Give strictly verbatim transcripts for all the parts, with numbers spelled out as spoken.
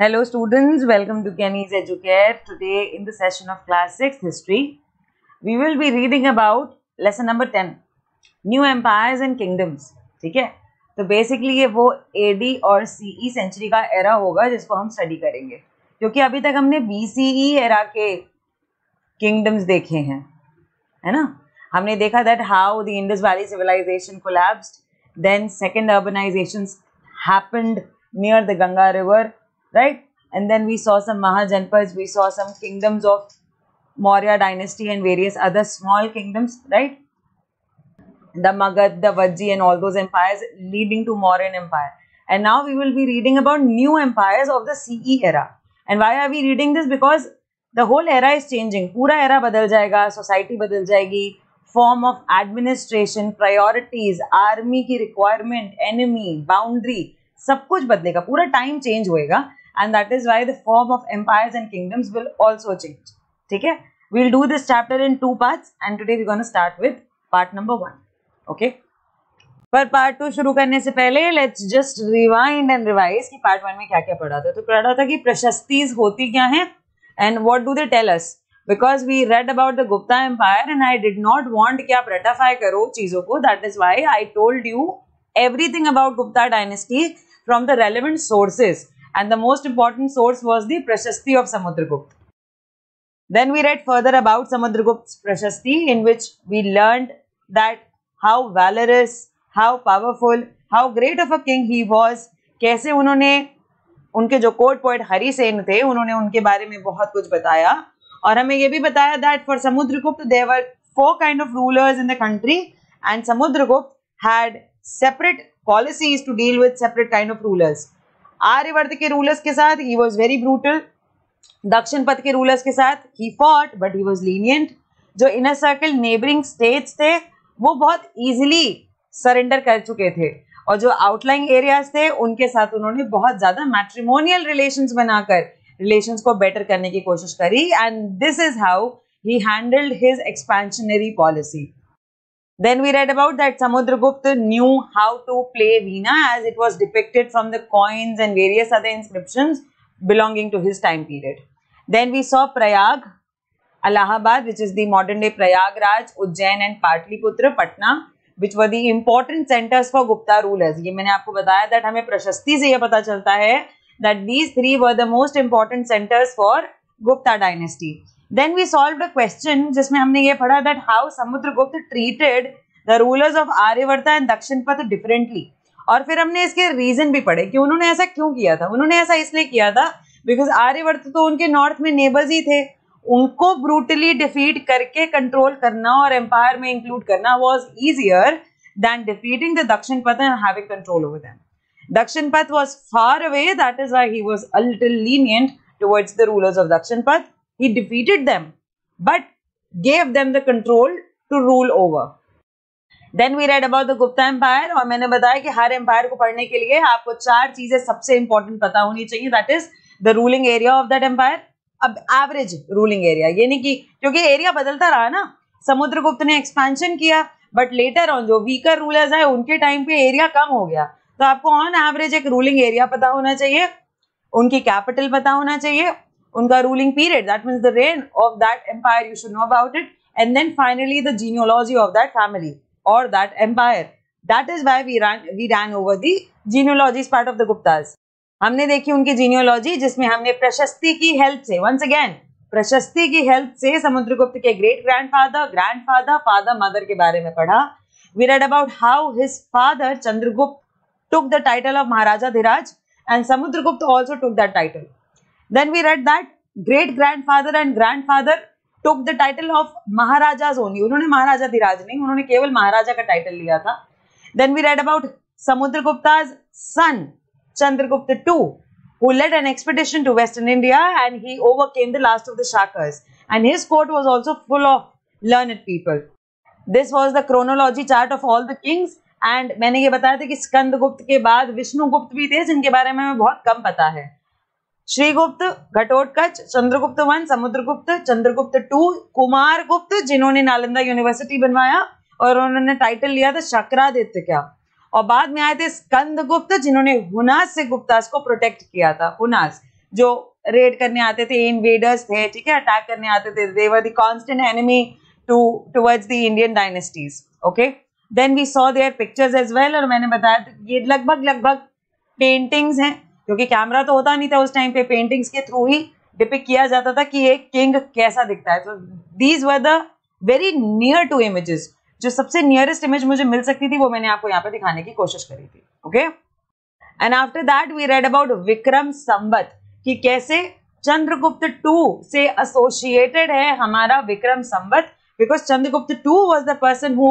Hello students, welcome to Kenny's Educare. Today in the session of class sixth history, we will be reading about lesson number ten, New Empires and Kingdoms. ठीक है, तो basically ये वो A D और C E century का era होगा जिसको हम study करेंगे, क्योंकि अभी तक हमने B C E era के kingdoms देखे हैं, है ना? हमने देखा that how the Indus Valley civilization collapsed, then second urbanizations happened near the Ganga River. Right, and then we saw some Mahajanpads, we saw some kingdoms of Maurya dynasty and various other small kingdoms, right? The Magad, the Vajji, and all those empires leading to Mauryan Empire. And now we will be reading about new empires of the C E era. And why are we reading this? Because the whole era is changing. Pura era badal jayega, society badal jayegi, form of administration, priorities, army ki requirement, enemy, boundary, सब कुछ बदलेगा, पूरा time change होएगा. And that is why the form of empires and kingdoms will also change. ठीक है? We'll do this chapter in two parts, and today we're going to start with part number one. Okay? पर part two शुरू करने से पहले let's just rewind and revise कि part one में क्या क्या पढ़ा था. तो पढ़ा था कि प्रशस्तिस होती क्या हैं and what do they tell us? Because we read about the Gupta Empire and I did not want कि आप ratify करो चीजों को. That is why I told you everything about Gupta dynasty from the relevant sources. And the most important source was the Prashasti of Samudragupta. Then we read further about Samudragupta's Prashasti, in which we learned that how valorous, how powerful, how great of a king he was. कैसे उन्होंने उनके जो court poet Harisena थे, उन्होंने उनके बारे में बहुत कुछ बताया. और हमें ये भी बताया that for Samudragupta there were four kind of rulers in the country, and Samudragupta had separate policies to deal with separate kind of rulers. Aryavart के रूलर्स के साथ he was very brutal. दक्षिण पथ के रूलर्स के साथ he fought but he was lenient. जो inner circle neighboring states थे वो बहुत easily surrender कर चुके थे, और जो outlying areas थे उनके साथ उन्होंने बहुत ज़्यादा matrimonial relations बनाकर relations को better करने की कोशिश करी. And this is how he handled his expansionary policy. Then we read about that Samudragupta knew how to play Veena as it was depicted from the coins and various other inscriptions belonging to his time period. Then we saw Prayag, Allahabad, which is the modern day Prayagraj, Ujjain and Pataliputra, Patna, which were the important centers for Gupta rulers. ये मैंने आपको बताया that हमें प्रशस्ति से ये पता चलता है that these three were the most important centers for Gupta dynasty. Then we solved a question जिसमें हमने ये पढ़ा that how Samudragupta treated the rulers of Aryavarta and Dakshinpath differently. और फिर हमने इसके रीजन भी पढ़े कि उन्होंने ऐसा क्यों किया था. उन्होंने ऐसा इसलिए किया था बिकॉज आर्यवर्त तो उनके नॉर्थ में नेबर्स ही थे. उनको ब्रूटली डिफीट करके कंट्रोल करना और एम्पायर में इंक्लूड करना was easier than defeating the Dakshinapatha and having control over them. Dakshinapatha was far away, that is why he was a little lenient towards the rulers of Dakshinapatha. He defeated them, but gave them the control to rule over. Then we read about the Gupta Empire, और मैंने बताया कि हर empire को पढ़ने के लिए आपको चार चीजें सबसे important पता होनी चाहिए. That is the ruling area of that empire. अब average ruling area, ये नहीं कि क्योंकि area बदलता रहा ना. समुद्रगुप्त ने expansion किया, but later on जो weaker rulers आए उनके time पे area कम हो गया. तो आपको on average एक ruling area पता होना चाहिए, उनकी capital पता होना चाहिए, उनका ruling period, that means the reign of that empire, you should know about it, and then finally the genealogy of that family or that empire. That is why we ran we ran over the genealogies part of the Guptas. हमने देखी उनकी genealogy, जिसमें हमने प्रशस्ति की help से, once again प्रशस्ति की help से समुद्रगुप्त के great grandfather, grandfather, father, mother के बारे में पढ़ा. We read about how his father Chandragupta took the title of Maharaja Dhiraj, and Samudragupta also took that title. Then we read that great grandfather and grandfather took the title of Maharajas only. उन्होंने महाराजा धीराज नहीं, उन्होंने केवल महाराजा का title लिया था. Then we read about Samudragupta's son Chandragupta the second, who led an expedition to Western India and he overcame the last of the Shakas. And his court was also full of learned people. This was the chronology chart of all the kings. And मैंने ये बताया था कि स्कंदगुप्त के बाद विष्णुगुप्त भी थे, जिनके बारे में हमें बहुत कम पता है. श्रीगुप्त, घटोत्कच, चंद्रगुप्त वन, समुद्रगुप्त, चंद्रगुप्त टू, कुमारगुप्त, जिन्होंने नालंदा यूनिवर्सिटी बनवाया और उन्होंने टाइटल लिया था शक्रादित्य का, और बाद में आए थे स्कंदगुप्त जिन्होंने हुनास से गुप्तास को प्रोटेक्ट किया था. हुनास जो रेड करने आते थे, इनवेडर्स थे, ठीक है, अटैक करने आते थे, they were the constant enemy to towards the Indian dynasties. Okay, then we saw their pictures as well. और मैंने बताया ये लगभग लगभग पेंटिंग्स हैं, क्योंकि कैमरा तो होता नहीं था उस टाइम पे, पेंटिंग्स के थ्रू ही डिपिक्ट किया जाता था कि एक किंग कैसा दिखता है. तो these were the very near to images, जो सबसे नियरेस्ट इमेज मुझे मिल सकती थी वो मैंने आपको यहाँ पे दिखाने की कोशिश करी थी. Okay, and after that we read about Vikram Samvat, कि कैसे चंद्रगुप्त टू से एसोसिएटेड है हमारा Vikram Samvat, because Chandragupta two was the person who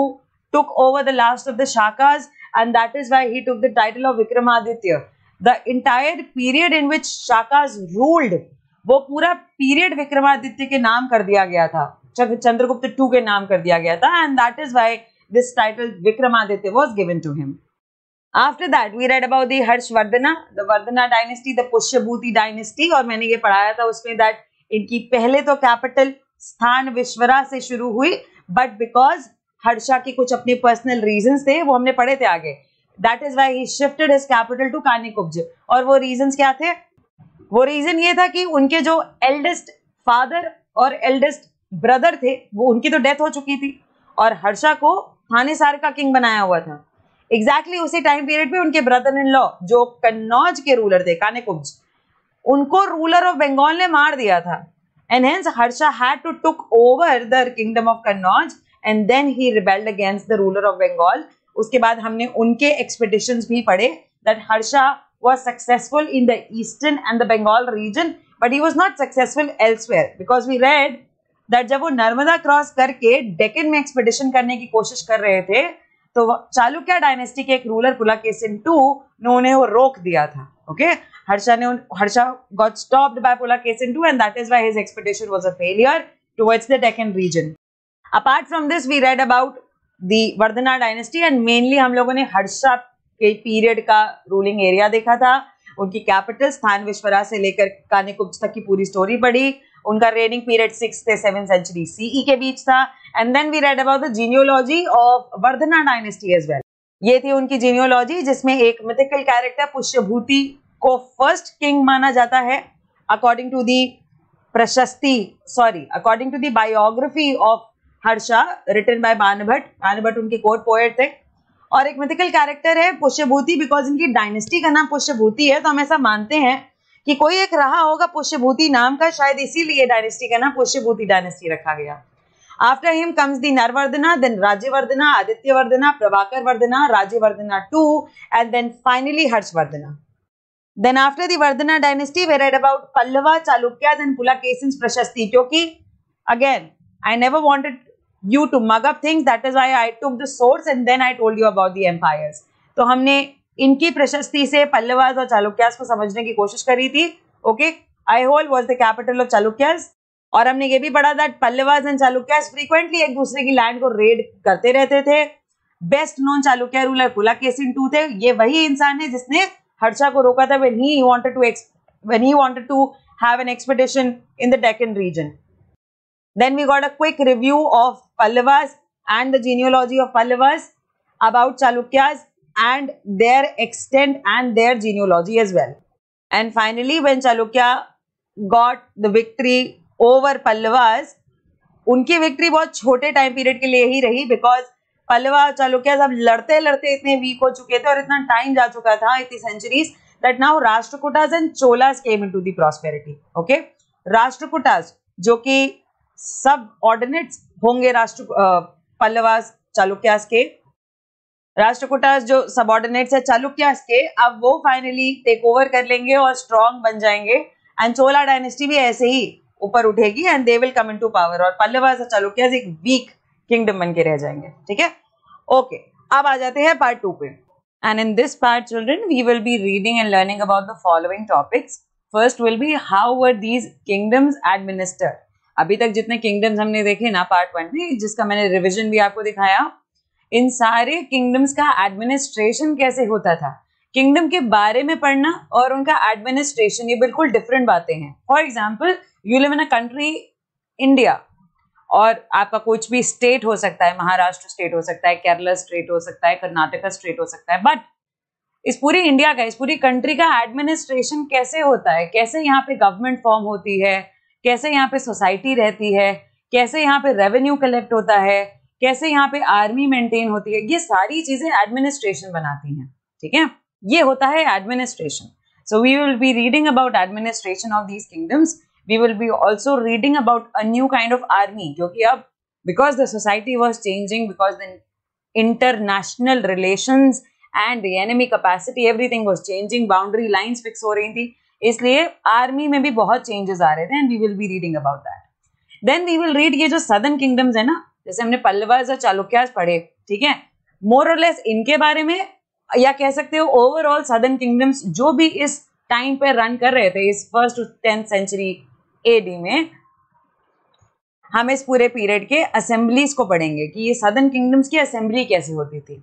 took over the last of the shakas, and that is why he took the title of Vikramaditya. The entire period in which shakas ruled, वो पूरा period Vikramaditya के नाम कर दिया गया था, Chandragupta to के नाम कर दिया गया था, and that is why this title Vikramaditya was given to him. After that, we read about the Harshvardhana, the Vardhana dynasty, the Pushyabhuti dynasty, और मैंने ये पढ़ाया था उसमें that इनकी पहले तो capital स्थान विश्वरा से शुरू हुई, but because हर्षा के कुछ अपने पर्सनल रीजंस थे वो हमने पढ़े थे आगे, that is why he shifted his capital to Kanyakubja. और वो रीजंस क्या थे? वो रीजन ये था कि उनके जो एल्डेस्ट फादर और एल्डेस्ट ब्रदर थे वो, उनकी तो डेथ हो चुकी थी, और हर्षा को थानेसार का किंग बनाया हुआ था. एग्जैक्टली exactly उसी टाइम पीरियड पे उनके ब्रदर इन लॉ जो कन्नौज के रूलर थे, कानिकुब्ज, उनको रूलर ऑफ बंगाल ने मार दिया था, and hence Harsha had to take over the kingdom of Kannauj. And then he rebelled against the ruler of Bengal. उसके बाद हमने उनके expeditions भी पढ़े, that Harsha was successful in the eastern and the Bengal region, but he was not successful elsewhere, because we read that जब वो Narmada cross करके डेक्कन में expedition करने की कोशिश कर रहे थे तो चालुक्य डायनेस्टी के एक रूलर पुलकेशिन टू ने उन्हें वो रोक दिया था. Okay, हर्षा ने Harsha got stopped by Pulakeshin two, and that is why his expedition was a failure towards the Deccan region. Apart from this, we read about the Vardhana dynasty, and mainly हम लोगों ने हर्षा के पीरियड का रूलिंग एरिया देखा था, उनकी capital स्थान विश्वरा से लेकर कानिकुब्ज तक की पूरी स्टोरी पढ़ी. उनका रेनिंग पीरियड सिक्स से सेवन सेंचुरी सीई के बीच था. And then we read about the genealogy of Vardhana dynasty as well. ये थी उनकी जीनियोलॉजी, जिसमें एक मिथिकल कैरेक्टर पुष्यभूति को फर्स्ट किंग माना जाता है according to the prashasti, sorry according to the biography of Harsha written by Banabhatta. Banabhatta उनके कोर्ट पोएट थे. और एक मिथिकल कैरेक्टर है पुष्यभूति, बिकॉज इनकी डायनेस्टी का नाम पुष्यभूति है, तो हम ऐसा मानते हैं कि कोई एक रहा होगा पुष्यभूति नाम का, शायद इसीलिए डायनेस्टी का नाम पुष्यभूति डायनेस्टी रखा गया. After him comes the Naravardhana, then Rajyavardhana, Adityavardhana, Prabhakar Vardhana, Rajyavardhana two, and then finally Harshavardhana. Then after the Vardhana dynasty we read about Pallava, Chalukya, then Pulakeshins, prashasti. क्योंकि again I never wanted you to mug up things, that is why I took the source and then I told you about the empires. तो हमने इनकी प्रशस्ति से पल्लवास और चालुक्यास को समझने की कोशिश करी थी. Okay, Aiholl was the capital of Chalukyas. और हमने ये भी पढ़ा that Pallavas and Chalukyas frequently एक दूसरे की लैंड को रेड करते रहते थे. Best known Chalukya ruler Pulakeshin two थे. ये वही इंसान है जिसने हर्षा को रोका था when he wanted to when he wanted to have an expedition in the Deccan region. Then we got a quick review of Pallavas and the genealogy of Pallavas, about Chalukyas and their extent and their genealogy as well. And finally, when Chalukya got the victory over Pallavas, उनकी victory बहुत छोटे time period के लिए ही रही, because Pallava और Chalukyas अब लड़ते लड़ते इतने weak हो चुके थे और इतना time जा चुका था, इतनी centuries, that now Rashtrakutas and Cholas came into the prosperity. Okay, Rashtrakutas जो कि सब ऑर्डिनेट्स होंगे राष्ट्र पल्लवास चालुक्यास के, राष्ट्रकूटास जो सब ऑर्डिनेट्स है चालुक्यास के, अब वो फाइनली टेक ओवर कर लेंगे और स्ट्रॉन्ग बन जाएंगे. एंड चोला डायनेस्टी भी ऐसे ही ऊपर उठेगी and they will come into power, और पल्लवास और चालुक्यास एक वीक किंगडम बन के रह जाएंगे. ठीक है, ओके, अब आ जाते हैं पार्ट टू पे. And in this part children we will be reading and learning about the following topics. First will be how were these kingdoms administered. अभी तक जितने किंगडम्स हमने देखे ना पार्ट वन में, जिसका मैंने रिवीजन भी आपको दिखाया, इन सारे किंगडम्स का एडमिनिस्ट्रेशन कैसे होता था. किंगडम के बारे में पढ़ना और उनका एडमिनिस्ट्रेशन, ये बिल्कुल डिफरेंट बातें हैं. For example, you live in a country India, और आपका कुछ भी स्टेट हो सकता है, महाराष्ट्र स्टेट हो सकता है, केरला स्टेट हो सकता है, कर्नाटका स्टेट हो सकता है, बट इस पूरी इंडिया का, इस पूरी कंट्री का एडमिनिस्ट्रेशन कैसे होता है, कैसे यहाँ पे गवर्नमेंट फॉर्म होती है, कैसे यहाँ पे सोसाइटी रहती है, कैसे यहाँ पे रेवेन्यू कलेक्ट होता है, कैसे यहाँ पे आर्मी मेंटेन होती है, ये सारी चीजें एडमिनिस्ट्रेशन बनाती हैं। ठीक है, ये होता है administration. So we will be reading about administration of these kingdoms. We will be also reading about a new kind of army, जो कि अब because the society was changing, because the international relations and the enemy capacity, everything was changing, boundary lines fix हो रही थी, इसलिए army में भी बहुत चेंजेस आ रहे थे, and we will be reading about that. Then we will read ये जो सदर्न किंगडम्स है ना, जैसे हमने पल्लवाज और चालुक्याज पढ़े, ठीक है, मोर और लेस इनके बारे में, या कह सकते हो ओवरऑल सदर्न किंगडम्स जो भी इस टाइम पे रन कर रहे थे, इस first to tenth century AD में, हम इस पूरे पीरियड के असेंबलीज को पढ़ेंगे कि ये सदर्न किंगडम्स की असेंबली कैसे होती थी।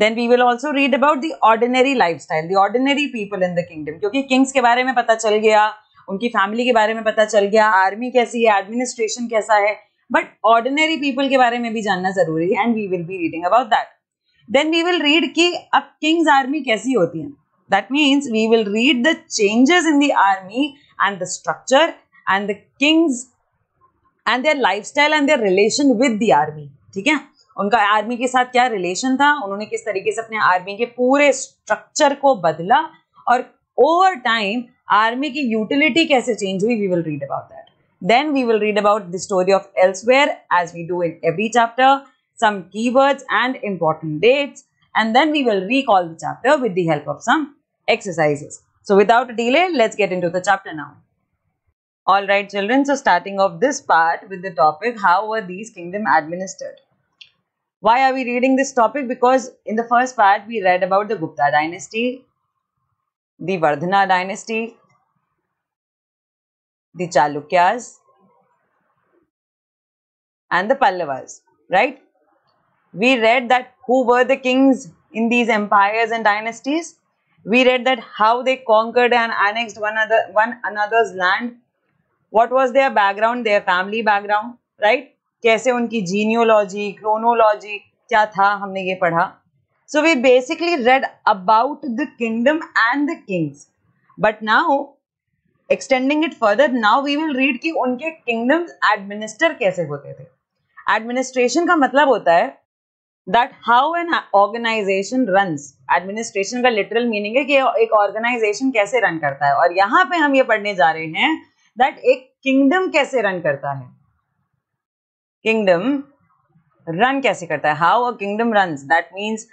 Then we will also read about the ordinary lifestyle, the ordinary people in the kingdom, क्योंकि kings के बारे में पता चल गया, उनकी family के बारे में पता चल गया, army कैसी है, administration कैसा है, but ordinary people के बारे में भी जानना जरूरी है, and we will be reading about that. Then we will read कि अब king's army कैसी होती है, that means we will read the changes in the army and the structure and the kings and their lifestyle and their relation with the army. ठीक है, उनका army के साथ क्या रिलेशन था, उन्होंने किस तरीके से अपने आर्मी के पूरे स्ट्रक्चर को बदला, और ओवर टाइम आर्मी की यूटिलिटी कैसे चेंज हुई, we will read about that. Then we will read about the story of elsewhere, as we do in every chapter, some keywords and important dates, and then we will recall the chapter with the help of some exercises. So without delay, let's get into the chapter now. All right, children. So starting off this part with the topic, how were these kingdom administered? Why are we reading this topic? Because in the first part we read about the Gupta dynasty, the Vardhana dynasty, the Chalukyas and the Pallavas, right? We read that who were the kings in these empires and dynasties. We read that how they conquered and annexed one another, one another's land. What was their background, their family background, right? कैसे उनकी genealogy, chronology क्या था, हमने ये पढ़ा। So we basically read about the kingdom and the kings, but now extending it further, now we will read कि उनके kingdoms administer कैसे होते थे। एडमिनिस्ट्रेशन का मतलब होता है that how an organisation runs. Administration का लिटरल मीनिंग है कि एक ऑर्गेनाइजेशन कैसे रन करता है, और यहाँ पे हम ये पढ़ने जा रहे हैं दैट एक किंगडम कैसे रन करता है, किंगडम रन कैसे करता है, how a kingdom runs. That means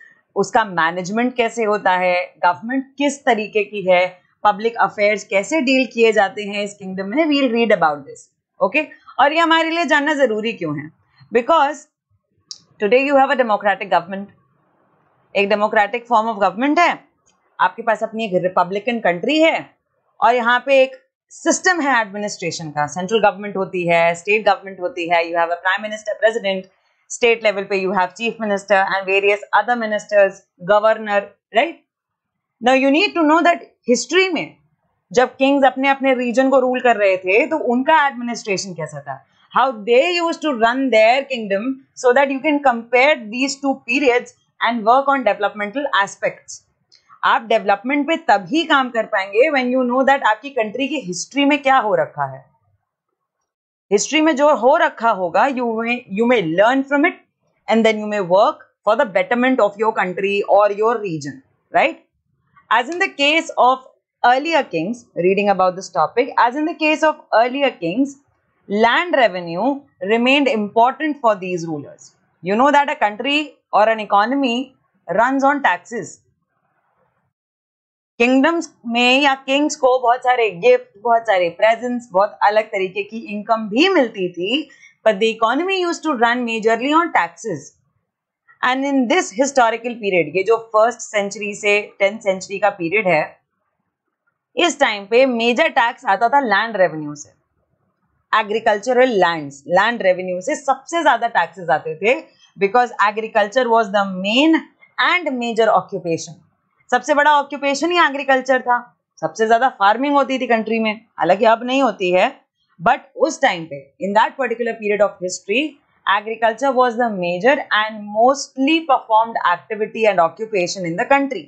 उसका मैनेजमेंट कैसे होता है, गवर्नमेंट किस तरीके की है, पब्लिक अफेयर्स कैसे डील किए जाते हैं इस किंगडम में, we'll read about this, okay. और ये हमारे लिए जानना जरूरी क्यों है, because today you have a democratic government, एक डेमोक्रेटिक फॉर्म ऑफ गवर्नमेंट है, आपके पास अपनी एक रिपब्लिकन कंट्री है, और यहाँ पे एक सिस्टम है एडमिनिस्ट्रेशन का, सेंट्रल गवर्नमेंट होती है, स्टेट गवर्नमेंट होती है, you have a prime minister, president, state level पे you have chief minister and various other ministers, governor, right. Now you need to know that history में जब Kings अपने अपने रीजन को रूल कर रहे थे तो उनका एडमिनिस्ट्रेशन कैसा था, how they used to run their kingdom, so that you can compare these two periods and work on developmental aspects. आप डेवलपमेंट पे तभी काम कर पाएंगे व्हेन यू नो दैट आपकी कंट्री की हिस्ट्री में क्या हो रखा है। हिस्ट्री में जो हो रखा होगा, you may you may learn from it and then you may work for the betterment of your country और your region, right. As in the case of earlier kings, reading about this topic, as in the case of earlier kings, land revenue remained important for these rulers. You know that a country और an economy runs on taxes. Kingdoms में या Kings को बहुत सारे gift, बहुत सारे presents, बहुत अलग तरीके की इनकम भी मिलती थी, but the economy used to run majorly on taxes. And in this historical period, ये जो फर्स्ट सेंचुरी से टेंथ सेंचुरी का पीरियड है, इस टाइम पे मेजर टैक्स आता था लैंड रेवेन्यू से, एग्रीकल्चरल लैंड्स, लैंड रेवेन्यू से सबसे ज्यादा टैक्सेस आते थे, because agriculture was the main and major occupation. सबसे बड़ा ऑक्यूपेशन ही एग्रीकल्चर था, सबसे ज्यादा फार्मिंग होती थी कंट्री में, हालांकि अब नहीं होती है, बट उस टाइम पे in that particular period of history agriculture was the major and mostly performed activity and occupation in the country.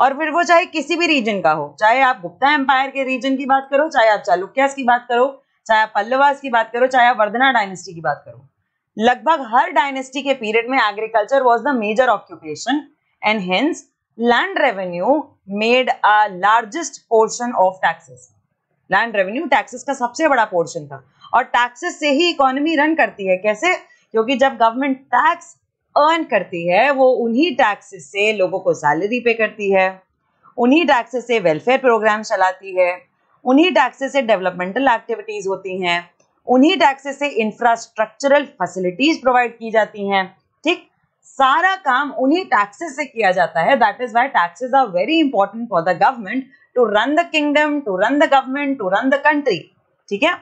और फिर वो चाहे किसी भी रीजन का हो, चाहे आप गुप्ता एम्पायर के रीजन की बात करो, चाहे आप चालुक्यास की बात करो, चाहे आप पल्लवास की बात करो, चाहे आप वर्धना डायनेस्टी की बात करो, लगभग हर डायनेस्टी के पीरियड में agriculture was the major occupation and hence land revenue made a largest portion of taxes. Land revenue taxes का सबसे बड़ा पोर्शन था और टैक्सेस से ही इकोनॉमी रन करती है। कैसे? क्योंकि जब गवर्नमेंट टैक्स अर्न करती है वो उन्हीं टैक्सेस से लोगों को सैलरी पे करती है, उन्हीं टैक्सेस से वेलफेयर प्रोग्राम चलाती है, उन्हीं टैक्सेस से डेवलपमेंटल एक्टिविटीज होती हैं, उन्हीं टैक्सेस से इंफ्रास्ट्रक्चरल फैसिलिटीज प्रोवाइड की जाती हैं। ठीक, सारा काम उन्हीं टैक्सेस से किया जाता है। That is why taxes are very important for the government to run the kingdom, to run the government, to run the country. ठीक है,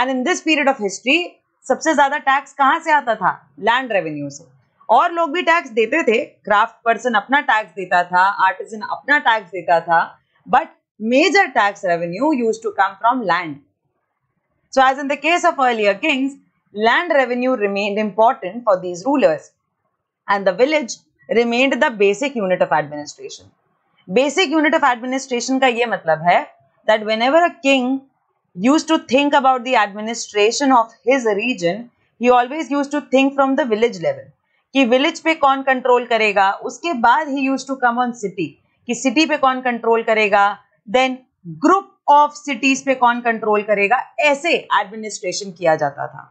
and in this period of history सबसे ज्यादा टैक्स कहाँ से आता था? लैंड रेवेन्यू से। और लोग भी टैक्स देते थे, क्राफ्ट पर्सन अपना टैक्स देता था, आर्टिजन अपना टैक्स देता था, but major tax revenue used to come from land. So as in the case of earlier kings, land revenue remained important for these rulers and the village remained the basic unit of administration. Basic unit of administration का ये मतलब है that whenever a king used to think about the administration of his region, he always used to think from the village level कि village पे कौन control करेगा, उसके बाद he used to come on city कि city पे कौन control करेगा, then group of cities पे कौन control करेगा। ऐसे administration किया जाता था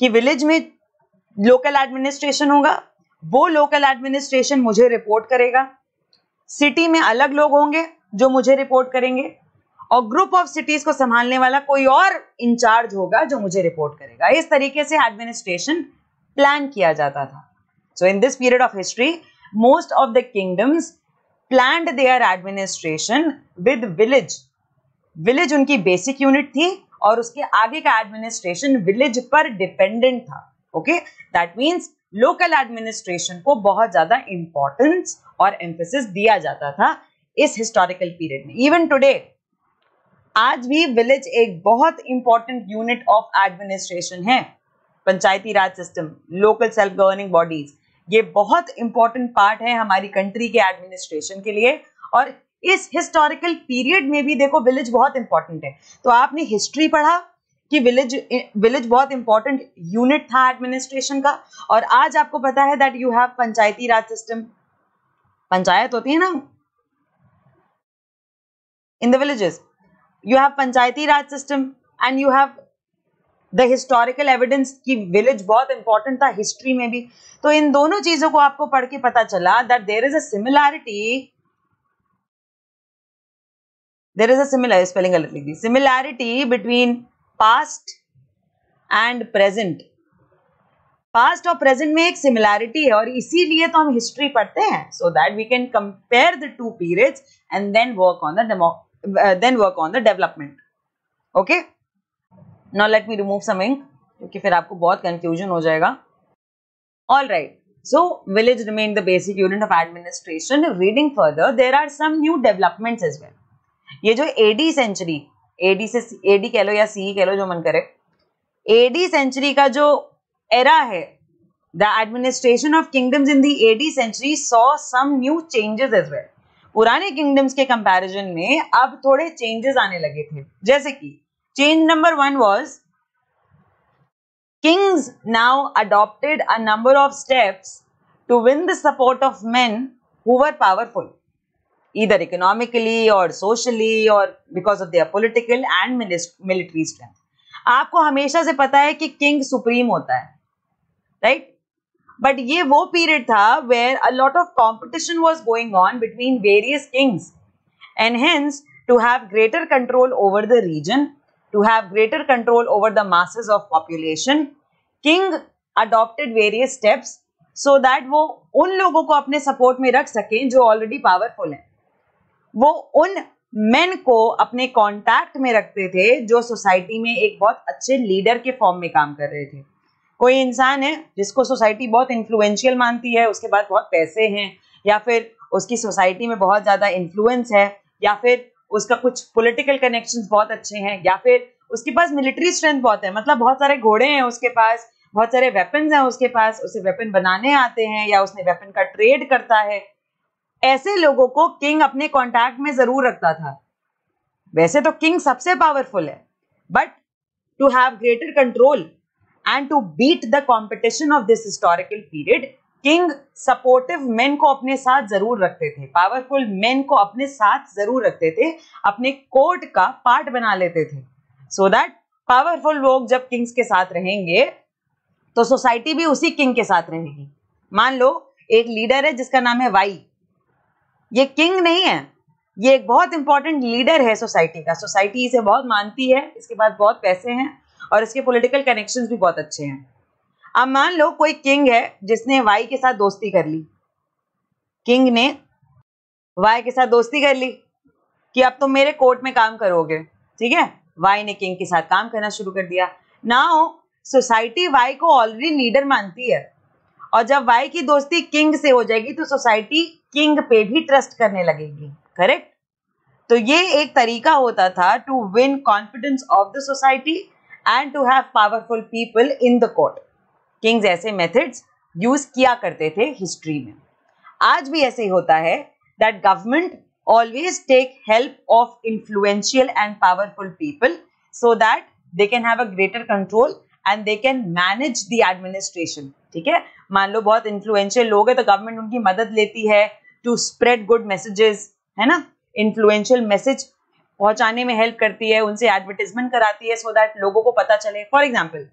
कि village में local administration होगा, वो local administration मुझे report करेगा, city में अलग लोग होंगे जो मुझे report करेंगे और ग्रुप ऑफ सिटीज को संभालने वाला कोई और इंचार्ज होगा जो मुझे रिपोर्ट करेगा। इस तरीके से एडमिनिस्ट्रेशन प्लान किया जाता था। So in this period of history most of the kingdoms planned their administration with village. Village उनकी बेसिक यूनिट थी और उसके आगे का एडमिनिस्ट्रेशन विलेज पर डिपेंडेंट था। Okay, that means local administration को बहुत ज्यादा इंपॉर्टेंस और एम्फेसिस दिया जाता था इस हिस्टोरिकल पीरियड में। इवन टुडे आज भी विलेज एक बहुत इंपॉर्टेंट यूनिट ऑफ एडमिनिस्ट्रेशन है। Panchayati Raj system, local self governing bodies, ये बहुत इंपॉर्टेंट पार्ट है हमारी कंट्री के एडमिनिस्ट्रेशन के लिए। और इस हिस्टोरिकल पीरियड में भी देखो विलेज बहुत इंपॉर्टेंट है। तो आपने हिस्ट्री पढ़ा कि विलेज विलेज बहुत इंपॉर्टेंट यूनिट था एडमिनिस्ट्रेशन का, और आज आपको पता है that you have Panchayati Raj system. Panchayat होती है ना in the villages, you have Panchayati Raj system and you have the historical evidence कि village बहुत important था history में भी। तो इन दोनों चीजों को आपको पढ़ के पता चला that there is a similarity, there is a similar spelling गलत लिख दी, similarity between past and present। past और present में एक similarity है और इसीलिए तो हम history पढ़ते हैं, so that we can compare the two periods and then work on the democracy Uh, then work on the development. Okay, now let me remove some ink क्योंकि फिर आपको बहुत confusion हो जाएगा। All right, so village remained the basic unit of administration. Reading further, there are some new developments as well. ये जो A D century, A D से A D कह लो या C E कह लो जो मन करे, A D century का जो era है, the administration of kingdoms in the A D century saw some new changes as well. पुराने किंगडम्स के कंपैरिजन में अब थोड़े चेंजेस आने लगे थे, जैसे कि change number one was kings now adopted a number of steps to win the support of men who were powerful either economically और सोशली और because of their political and military strength. आपको हमेशा से पता है कि किंग सुप्रीम होता है, राइट right? बट ये वो पीरियड था where a lot of competition was going on between various kings and hence to have greater control over the region, to have greater control over the masses of population, king adopted various steps so that वो उन लोगों को अपने support में रख सकें जो already powerful हैं। वो उन मेन को अपने कॉन्टैक्ट में रखते थे जो सोसाइटी में एक बहुत अच्छे लीडर के फॉर्म में काम कर रहे थे। कोई इंसान है जिसको सोसाइटी बहुत इन्फ्लुएंशियल मानती है, उसके पास बहुत पैसे हैं या फिर उसकी सोसाइटी में बहुत ज़्यादा इन्फ्लुएंस है या फिर उसका कुछ पॉलिटिकल कनेक्शंस बहुत अच्छे हैं या फिर उसके पास मिलिट्री स्ट्रेंथ बहुत है, मतलब बहुत सारे घोड़े हैं उसके पास, बहुत सारे वेपन्स हैं उसके पास, उसे वेपन बनाने आते हैं या उसने वेपन का ट्रेड करता है। ऐसे लोगों को किंग अपने कॉन्टैक्ट में जरूर रखता था. वैसे तो किंग सबसे पावरफुल है, but to have greater control and to beat the competition of this historical period, king supportive men को अपने साथ जरूर रखते थे, powerful men को अपने साथ जरूर रखते थे, अपने court का part बना लेते थे, so that powerful लोग जब kings के साथ रहेंगे, तो society भी उसी king के साथ रहेगी. मान लो एक leader है जिसका नाम है वाई, ये king नहीं है, ये एक बहुत important leader है society का, society इसे बहुत मानती है, इसके बाद बहुत पैसे हैं और इसके पॉलिटिकल कनेक्शंस भी बहुत अच्छे हैं. अब मान लो कोई किंग है जिसने वाई के साथ दोस्ती कर ली, किंग ने वाई के साथ दोस्ती कर ली कि अब तुम मेरे कोर्ट में काम करोगे, ठीक है. वाई ने किंग के साथ काम करना शुरू कर दिया. नाउ सोसाइटी वाई को ऑलरेडी लीडर मानती है, और जब वाई की दोस्ती किंग से हो जाएगी तो सोसाइटी किंग पे भी ट्रस्ट करने लगेगी, करेक्ट. तो ये एक तरीका होता था to win confidence of the society and to have powerful people in the court. Kings ऐसे methods use किया करते थे history में. आज भी ऐसे ही होता है that government always take help of influential and powerful people so that they can have a greater control and they can manage the administration. ठीक है, मान लो बहुत influential लोग हैं तो government उनकी मदद लेती है to spread good messages, है ना, influential message पहुंचाने में हेल्प करती है, उनसे एडवर्टाइजमेंट कराती है सो so दैट लोगों को पता चले. फॉर एग्जांपल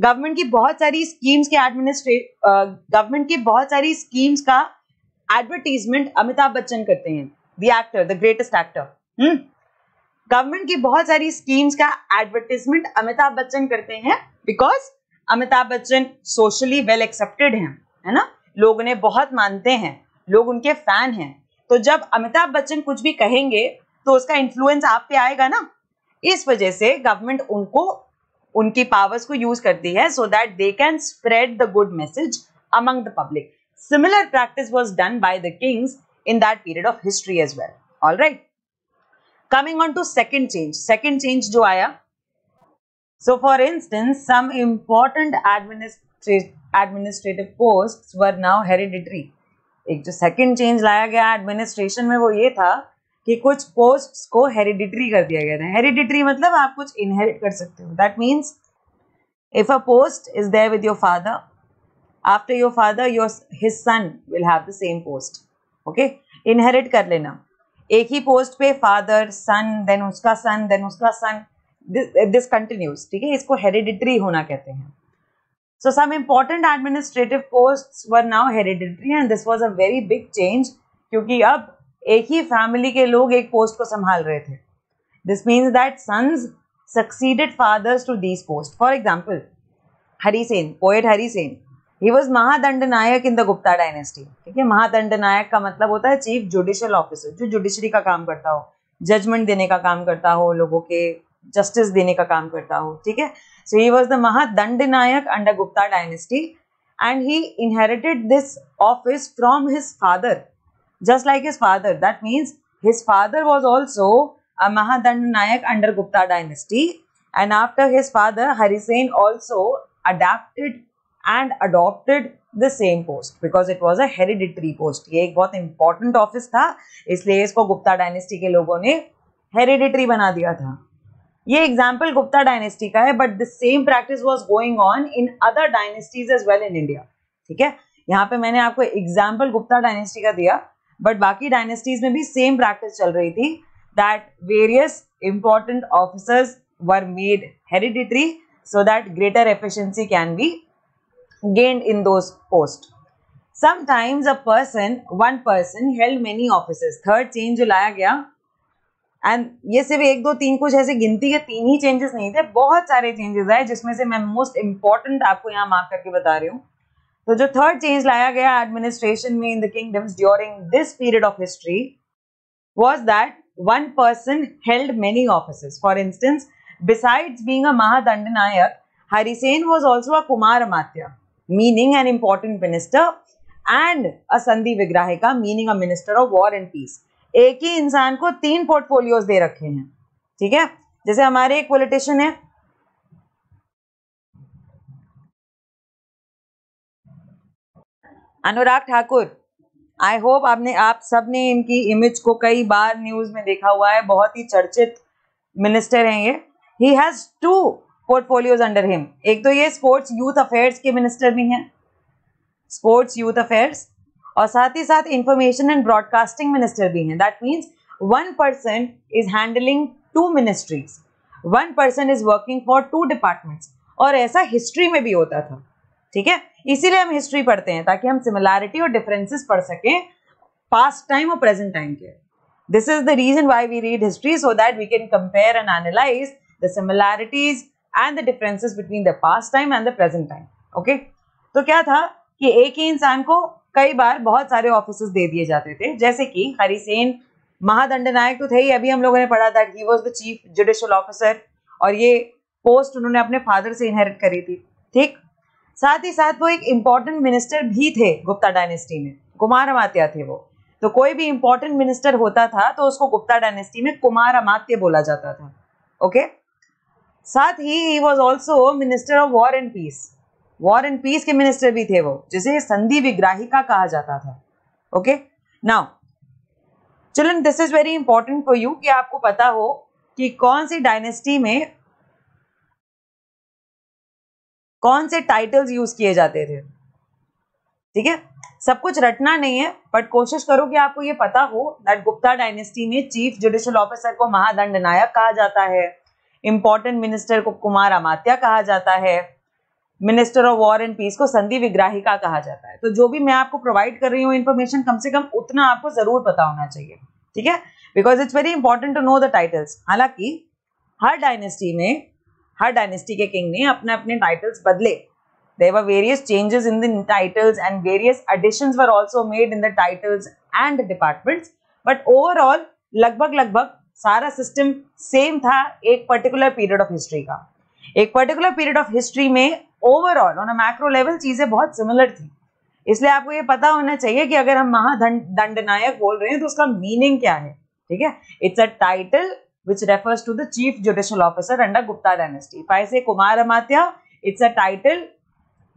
गवर्नमेंट की बहुत सारी स्कीम्स के एडमिनिस्ट्रेट गवर्नमेंट की बहुत सारी स्कीम्स का एडवर्टाइजमेंट अमिताभ बच्चन करते हैं, the actor, the greatest actor. Government की बहुत सारी स्कीम्स का एडवर्टाइजमेंट अमिताभ बच्चन करते हैं because Amitabh Bachchan socially well accepted हैं, है ना, लोग उन्हें बहुत मानते हैं, लोग उनके फैन हैं. तो जब अमिताभ बच्चन कुछ भी कहेंगे तो उसका इन्फ्लुएंस आप पे आएगा ना, इस वजह से गवर्नमेंट उनको उनकी पावर्स को यूज करती है so that they can spread the good message among the public. Similar practice was done by the kings in that period of history as well. Alright, coming on to second change. Second change जो आया, so for instance some important administrative posts were now hereditary. एक जो second change लाया गया administration में वो ये था कि कुछ पोस्ट्स को हेरिडिटरी कर दिया गया था. हेरिडिटरी मतलब आप कुछ इनहेरिट कर सकते हो. That means if a post is there with your father, after your father your his son will have the same post. Okay, inherit कर लेना. एक ही पोस्ट पे फादर, सन, देन उसका सन, देन उसका सन, दिस कंटिन्यूज. ठीक है, इसको हेरिडिटरी होना कहते हैं. So some important administrative posts were now hereditary and this was a very big change, क्योंकि अब एक ही फैमिली के लोग एक पोस्ट को संभाल रहे थे. This means that sons succeeded fathers to these post. For example Harisena, poet Harisena, he was Mahadand Nayak in the Gupta dynasty. ठीक है, महादंड नायक का मतलब होता है चीफ जुडिशियल ऑफिसर, जो जुडिशरी का काम करता हो, जजमेंट देने का काम करता हो, लोगों के जस्टिस देने का काम करता हो. ठीक है, so he was the Mahadand Nayak under Gupta dynasty and he inherited this office from his father. Just like his father, that means his father was also a Mahadandanayak under Gupta dynasty, and after his father, Harisain also adapted and adopted the same post because it was a hereditary post. ये एक बहुत important office था, इसलिए इसको Gupta dynasty के लोगों ने hereditary बना दिया था. ये example Gupta dynasty का है, but the same practice was going on in other dynasties as well in India. ठीक है, यहाँ पे मैंने आपको example Gupta dynasty का दिया, बट बाकी डायनेस्टीज में भी सेम प्रैक्टिस चल रही थी that various important officers were made hereditary so that greater efficiency can be gained in those post. Sometimes a person one person held many officers. Third change जो लाया गया, and ये सिर्फ एक दो तीन कुछ ऐसे गिनती के तीन ही चेंजेस नहीं थे, बहुत सारे चेंजेस आए जिसमें से मैं मोस्ट इंपॉर्टेंट आपको यहाँ मार्क करके बता रही हूँ. तो जो थर्ड चेंज लाया गया एडमिनिस्ट्रेशन में in the kingdoms during this period of history was that one person held many offices. For instance besides being a महादंडनायक, Harisena was also a Kumaramatya, meaning an important minister, and a Sandhi Vigrahika, meaning a minister of war and peace. एक ही इंसान को तीन portfolios दे रखे हैं. ठीक है, जैसे हमारे एक पॉलिटिशियन है अनुराग ठाकुर, आई होप आपने आप सब ने इनकी इमेज को कई बार न्यूज में देखा हुआ है, बहुत ही चर्चित मिनिस्टर हैं ये। He has two portfolios under him, एक तो ये स्पोर्ट्स यूथ अफेयर्स के मिनिस्टर भी हैं, स्पोर्ट्स यूथ अफेयर्स, और साथ ही साथ इंफॉर्मेशन एंड ब्रॉडकास्टिंग मिनिस्टर भी हैं। That means one person is handling two ministries, one person is working for two departments, और ऐसा हिस्ट्री में भी होता था। ठीक है, इसीलिए हम हिस्ट्री पढ़ते हैं ताकि हम सिमिलैरिटी और डिफरेंसेस पढ़ सकें पास्ट टाइम और प्रेजेंट टाइम के। This is the reason why we read history, so that we can compare and analyse the similarities and the differences between the past time and the present time. Okay, तो क्या था कि एक ही इंसान को कई बार बहुत सारे ऑफिसेस दे दिए जाते थे, जैसे कि हरिसेन महादंडनायक तो थे ही, अभी हम लोगों ने पढ़ा था he was the chief judicial officer, और ये पोस्ट उन्होंने अपने फादर से इनहेरिट करी थी। ठीक, साथ ही साथ वो एक इम्पॉर्टेंट मिनिस्टर भी थे गुप्ता डायनेस्टी में, कुमारमात्या थे वो। तो कोई भी इम्पोर्टेंट मिनिस्टर होता था तो उसको गुप्ता डायनेस्टी में कुमारमात्या बोला जाता था। ओके, साथ ही he was also minister of war and peace, war and peace के मिनिस्टर भी थे वो, जिसे संधि विग्राहिका कहा जाता था। Okay, now children this is very important for you कि आपको पता हो कि कौन सी डायनेस्टी में कौन से टाइटल्स यूज किए जाते थे। ठीक है, सब कुछ रटना नहीं है, बट कोशिश करो कि आपको ये पता हो दैट गुप्ता डायनेस्टी में चीफ जुडिशियल ऑफिसर को महादंडनायक कहा जाता है, इंपॉर्टेंट मिनिस्टर को कुमारमात्या कहा जाता है, minister of war and peace को संधि विग्राहिका कहा जाता है। तो जो भी मैं आपको प्रोवाइड कर रही हूँ इन्फॉर्मेशन, कम से कम उतना आपको जरूर पता होना चाहिए। ठीक है, because it's very important to know the titles. हालांकि हर डायनेस्टी में हर डायनेस्टी के किंग ने अपने अपने टाइटल्स बदले। There were various changes in the titles and various additions were also made in the titles and departments, but overall लगभग लगभग सारा सिस्टम सेम था एक पर्टिकुलर पीरियड ऑफ हिस्ट्री का। एक पर्टिकुलर पीरियड ऑफ हिस्ट्री में overall on a macro level चीजें बहुत सिमिलर थी, इसलिए आपको ये पता होना चाहिए कि अगर हम महादंडनायक बोल रहे हैं तो उसका मीनिंग क्या है। ठीक है, it's a title which refers to the chief judicial officer under Gupta dynasty. If I say Kumaramatya, it's a title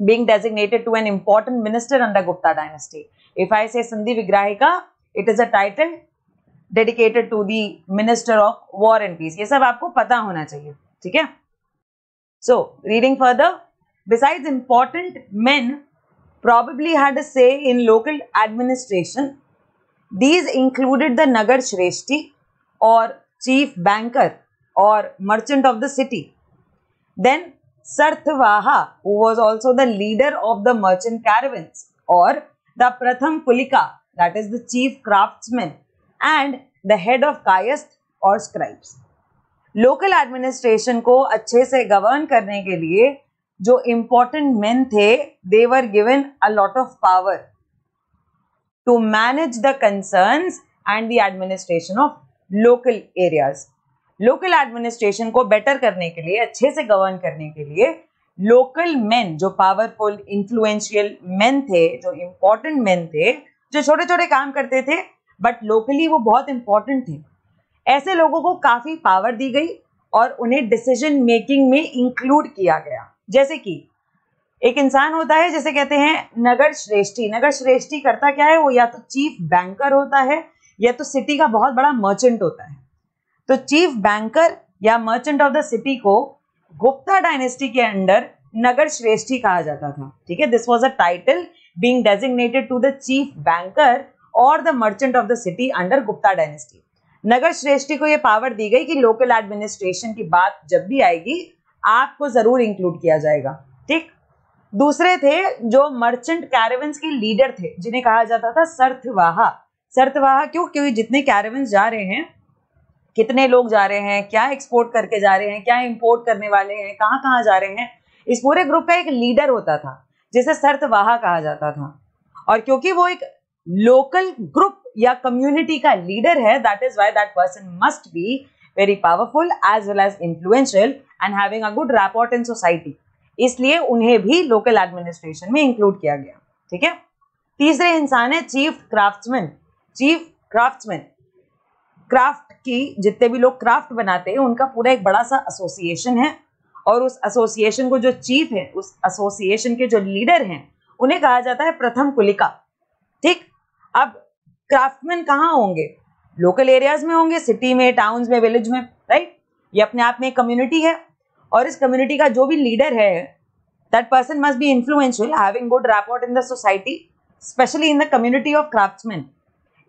being designated to an important minister under Gupta dynasty. If I say Sandhi Vigrahika, it is a title dedicated to the minister of war and peace. ये सब आपको पता होना चाहिए, ठीक है? So reading further, besides important men probably had a say in local administration. These included the Nagar Shreshti or chief banker और merchant of the city, then Sarthavaha who was also the leader of the merchant caravans, और the Prathama पुलिका that is the chief craftsman and the head of Kayastha और scribes. Local administration को अच्छे से govern करने के लिए जो इम्पोर्टेंट मेन थे, they were given a lot of power to manage the concerns and the administration of local areas. Local administration को बेटर करने के लिए, अच्छे से गवर्न करने के लिए लोकल मेन, जो पावरफुल इन्फ्लुएंशियल मेन थे, जो इम्पोर्टेंट मेन थे, जो छोटे छोटे काम करते थे बट लोकली वो बहुत इम्पोर्टेंट थे, ऐसे लोगों को काफ़ी पावर दी गई और उन्हें डिसीजन मेकिंग में इंक्लूड किया गया। जैसे कि एक इंसान होता है जैसे कहते हैं नगर श्रेष्ठी। नगर श्रेष्ठी करता क्या है, वो या तो चीफ बैंकर होता है या तो सिटी का बहुत बड़ा मर्चेंट होता है। तो चीफ बैंकर या मर्चेंट ऑफ द सिटी को गुप्ता डायनेस्टी के अंडर नगर श्रेष्ठी कहा जाता था। ठीक है, this was a title being designated to the chief banker और the merchant of the city under Gupta dynasty. नगर श्रेष्ठी को यह पावर दी गई कि लोकल एडमिनिस्ट्रेशन की बात जब भी आएगी आपको जरूर इंक्लूड किया जाएगा। ठीक, दूसरे थे जो मर्चेंट कैरावेंस के लीडर थे, जिन्हें कहा जाता था सरथवाहा। सरतवाहा क्यों? क्योंकि जितने कैरावेंस जा रहे हैं, कितने लोग जा रहे हैं, क्या एक्सपोर्ट करके जा रहे हैं, क्या इंपोर्ट करने वाले हैं, कहाँ कहाँ जा रहे हैं, इस पूरे ग्रुप का एक लीडर होता था जिसे सरतवाहा कहा जाता था। और क्योंकि वो एक लोकल ग्रुप या कम्युनिटी का लीडर है, that is why that person must be very powerful as well as influential and having a good rapport in society, इसलिए उन्हें भी लोकल एडमिनिस्ट्रेशन में इंक्लूड किया गया। ठीक है, तीसरे इंसान है chief craftsman. Chief craftsman, craft की जितने भी लोग क्राफ्ट बनाते हैं उनका पूरा एक बड़ा सा एसोसिएशन है, और उस एसोसिएशन को जो चीफ है, उस एसोसिएशन के जो लीडर हैं, उन्हें कहा जाता है प्रथम कुलिका। ठीक, अब क्राफ्टमैन कहाँ होंगे? लोकल एरियाज में होंगे, सिटी में, टाउन्स में, विलेज में, राइट? ये अपने आप में एक कम्युनिटी है और इस कम्युनिटी का जो भी लीडर है, that person must be influential, having good rapport in the society, specially in the community of craftsman.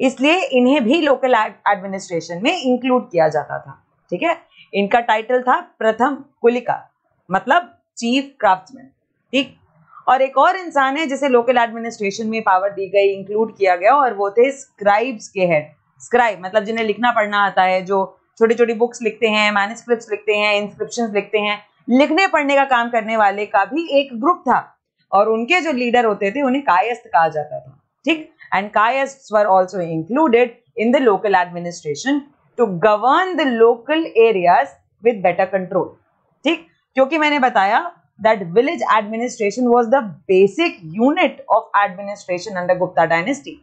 इसलिए इन्हें भी लोकल एडमिनिस्ट्रेशन में इंक्लूड किया जाता था. ठीक है, इनका टाइटल था प्रथम कुलिका, मतलब चीफ क्राफ्ट्समैन. ठीक, और एक और इंसान है जिसे लोकल एडमिनिस्ट्रेशन में पावर दी गई, इंक्लूड किया गया, और वो थे स्क्राइब्स के हेड. स्क्राइब मतलब जिन्हें लिखना पढ़ना आता है, जो छोटी छोटी बुक्स लिखते हैं, मैन्युस्क्रिप्ट्स लिखते हैं, इंस्क्रिप्शंस लिखते हैं, लिखने पढ़ने का काम करने वाले का भी एक ग्रुप था, और उनके जो लीडर होते थे उन्हें कायस्थ कहा जाता था. ठीक, and Kayastha were also included in the local administration to govern the local areas with better control. ठीक, क्योंकि मैंने बताया that village administration was the basic unit of administration under Gupta dynasty.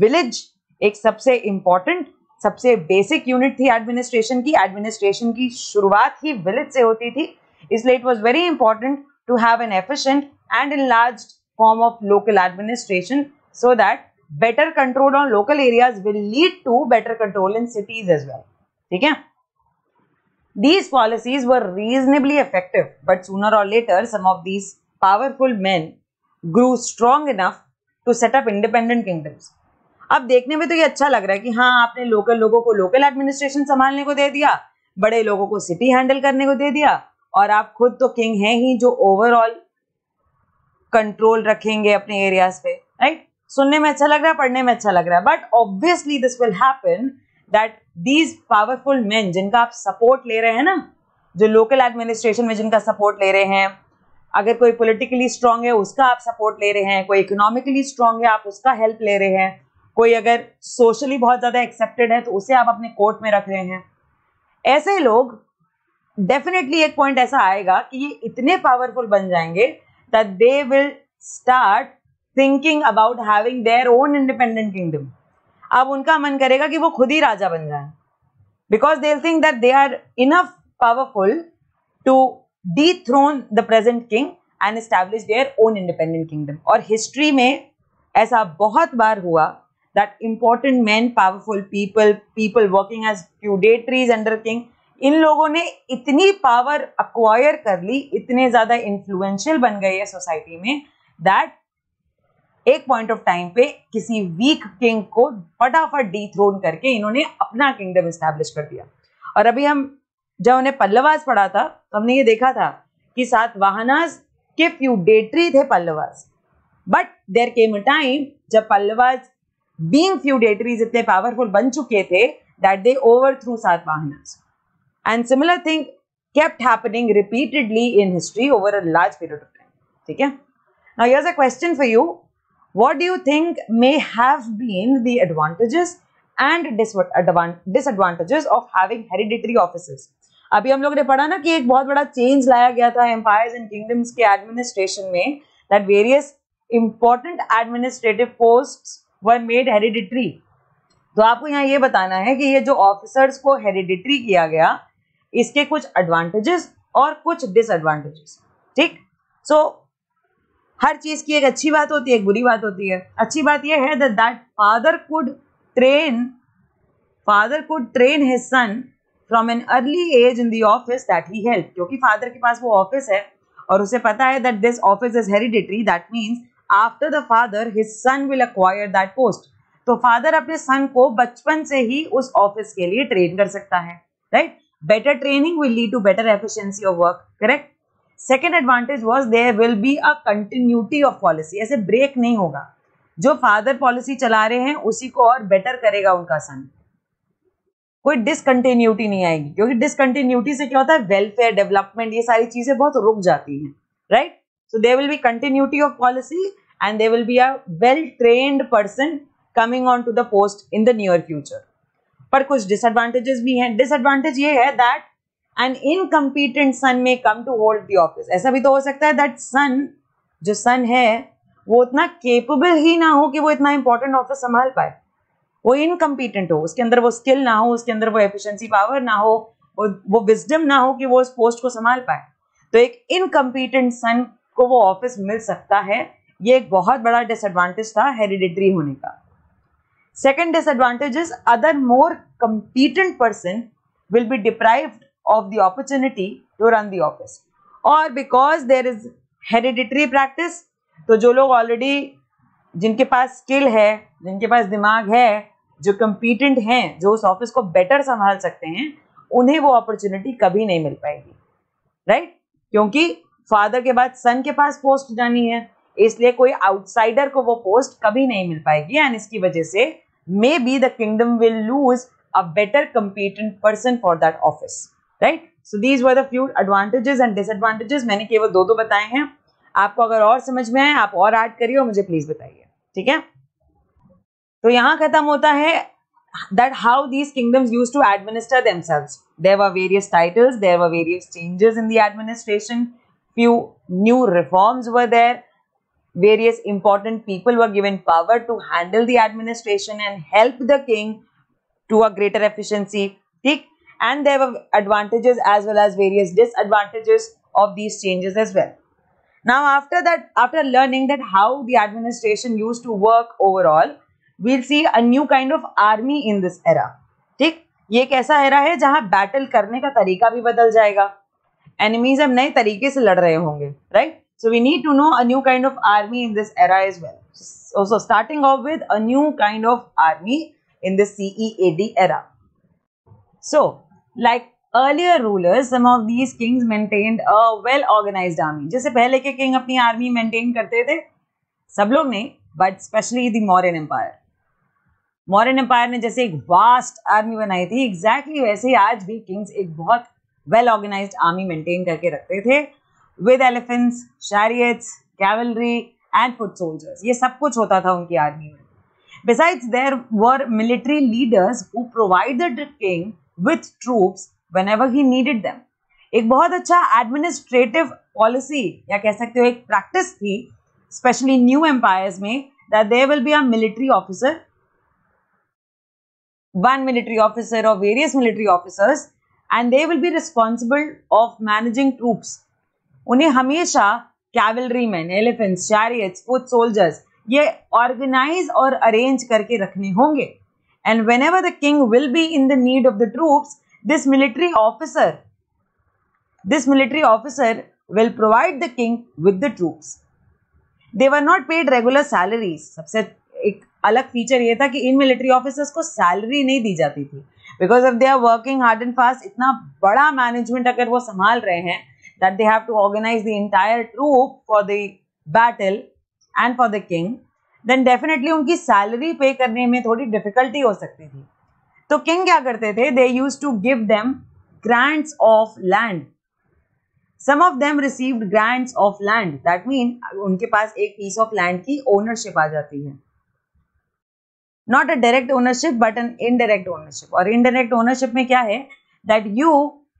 Village एक सबसे इंपॉर्टेंट, सबसे बेसिक यूनिट थी administration की. Administration की शुरुआत ही विलेज से होती थी, इसलिए it was very important to have an efficient and enlarged form of local administration so that better control on local areas will lead to better control in cities as well. ठीक है? These policies were reasonably effective, but sooner or later some of these powerful men grew strong enough to set up independent kingdoms. अब देखने में तो ये अच्छा लग रहा है कि हाँ, आपने लोकल लोगों को लोकल एडमिनिस्ट्रेशन संभालने को दे दिया, बड़े लोगों को सिटी हैंडल करने को दे दिया, और आप खुद तो किंग हैं ही जो ओवरऑल कंट्रोल रखेंगे अपने एरियाज पे, राइट? सुनने में अच्छा लग रहा है, पढ़ने में अच्छा लग रहा है, but obviously this will happen that these powerful men जिनका आप सपोर्ट ले रहे हैं ना, जो लोकल एडमिनिस्ट्रेशन में जिनका सपोर्ट ले रहे हैं, अगर कोई पॉलिटिकली स्ट्रांग है उसका आप सपोर्ट ले रहे हैं, कोई इकोनॉमिकली स्ट्रांग है आप उसका हेल्प ले रहे हैं, कोई अगर सोशली बहुत ज्यादा एक्सेप्टेड है तो उसे आप अपने कोर्ट में रख रहे हैं. ऐसे लोग डेफिनेटली एक पॉइंट ऐसा आएगा कि ये इतने पावरफुल बन जाएंगे that they will start thinking about having their own independent kingdom. अब उनका मन करेगा कि वो खुद ही राजा बन जाएं, because they'll think that they are enough powerful to dethrone the present king and establish their own independent kingdom. और history में ऐसा बहुत बार हुआ that important men, powerful people, people working as feudatories under king, इन लोगों ने इतनी power acquire कर ली, इतने ज्यादा इन्फ्लुएंशियल बन गए है सोसाइटी में, दैट एक पॉइंट ऑफ टाइम पे किसी वीक किंग को फटाफट डीथ्रोन करके इन्होंने अपना किंगडम एस्टैब्लिश कर दिया. और अभी हम जब उन्हें पल्लवास पढ़ा था तो हमने ये देखा था कि सातवाहनास के फ्यूडेटरी थे Pallavas, but there came a time जब पल्लवास बीइंग फ्यूडेटरीज इतने पावरफुल बन चुके थे that they overthrew Satavahanas. And similar thing kept happening repeatedly in history over a large period of time. ठीक है? Now here's a question for you. What do you think may have been the advantages and disadvantages of having hereditary offices? अभी हम लोग ने पढ़ा ना कि एक बहुत बड़ा change लाया गया था empires and kingdoms के administration में, that various important administrative posts were made hereditary. तो आपको यहाँ ये बताना है कि ये जो officers को hereditary किया गया, इसके कुछ एडवांटेजेस और कुछ डिसएडवांटेजेस. ठीक, सो हर चीज की एक अच्छी बात होती है, एक बुरी बात होती है. अच्छी बात यह है that that father could train father could train his son from an early age in the office that he help, क्योंकि फादर के पास वो ऑफिस है और उसे पता है that this office is hereditary, that means after the father his son will acquire that post. तो फादर अपने सन को बचपन से ही उस ऑफिस के लिए ट्रेन कर सकता है, right right? Better training will lead to better efficiency of work, correct? Second advantage was there will be a continuity of policy. ऐसे break नहीं होगा, जो father policy चला रहे हैं उसी को और better करेगा उनका son. कोई discontinuity नहीं आएगी, क्योंकि discontinuity से क्या होता है, welfare, development, ये सारी चीजें बहुत रुक जाती हैं, right? So there will be continuity of policy and there will be a well-trained person coming on to the post in the near future. पर कुछ डिसएडवांटेजेस भी हैं. डिसएडवांटेज ये है that N incompetent son may come to hold the office. ऐसा भी तो हो सकता है दैट सन, जो सन है वो उतना केपेबल ही ना हो कि वो इतना इंपॉर्टेंट ऑफिस संभाल पाए, वो इनकम्पिटेंट हो, उसके अंदर वो स्किल ना हो, उसके अंदर वो एफिशिएंसी पावर ना हो, वो विजडम ना हो कि वो उस पोस्ट को संभाल पाए. तो एक इनकम्पिटेंट सन को वो ऑफिस मिल सकता है, ये एक बहुत बड़ा डिसएडवांटेज था हेरिडिटरी होने का. Second disadvantage is other more competent person will be deprived of the opportunity to run the office. Or because there is hereditary practice, तो जो लोग already जिनके पास skill है, जिनके पास दिमाग है, जो competent हैं, जो उस office को better संभाल सकते हैं, उन्हें वो opportunity कभी नहीं मिल पाएगी, right? क्योंकि father के बाद son के पास post जानी है, इसलिए कोई outsider को वो post कभी नहीं मिल पाएगी, and इसकी वजह से may be the kingdom will lose a better competent person for that office, right. So these were the few advantages and disadvantages. मैंने केवल दो दो बताए हैं. आपको अगर और समझ में आए आप और ऐड करिए और मुझे प्लीज बताइए, ठीक है. तो यहाँ खत्म होता है that how these kingdoms use to administer themselves. There were various titles, there were various changes in the administration, few new reforms were there. Various important people were given power to handle the administration and help the king to a greater efficiency. ठीक? And there were advantages as well as various disadvantages of these changes as well. Now, after that, after learning that how the administration used to work overall, we'll see a new kind of army in this era. ठीक? ये एक ऐसा era है जहाँ battle करने का तरीका भी बदल जाएगा. Enemies अब नए तरीके से लड़ रहे होंगे, right? So we need to know a new kind of army in this era as well. So, so starting off with a new kind of army in the C E A D era. So like earlier rulers, some of these kings maintained a well-organized army. जैसे पहले के king अपनी army maintain करते थे, सब लोग नहीं, but especially the Mauryan Empire. Mauryan Empire ने जैसे एक vast army बनाई थी, exactly वैसे ही आज भी kings एक बहुत well-organized army maintain करके रखते थे. With elephants, chariots, cavalry and foot soldiers, ये सब कुछ होता था उनकी आर्मी में. Besides, there were military leaders who provided the king with troops whenever he needed them. एक बहुत अच्छा administrative policy या कह सकते हो एक practice थी, especially new empires में, that there will be a military officer, one military officer or various military officers, and they will be responsible of managing troops. उन्हें हमेशा cavalry man, elephants, chariots, foot soldiers ये organise और arrange करके रखने होंगे. And whenever the king will be in the need of the troops, this military officer this military officer will provide the king with the troops. They were not paid regular salaries. सबसे एक अलग feature ये था कि इन military officers को salary नहीं दी जाती थी, because of they are working hard and fast. इतना बड़ा मैनेजमेंट अगर वो संभाल रहे हैं that they have to organize the entire troop for the battle and for the king, then definitely उनकी salary pay करने में थोड़ी difficulty हो सकती थी. तो king क्या करते थे? They used to give them grants of land. Some of them received grants of land. That means उनके पास एक piece of land की ownership आ जाती है. Not a direct ownership, but an indirect ownership. और indirect ownership में क्या है? That you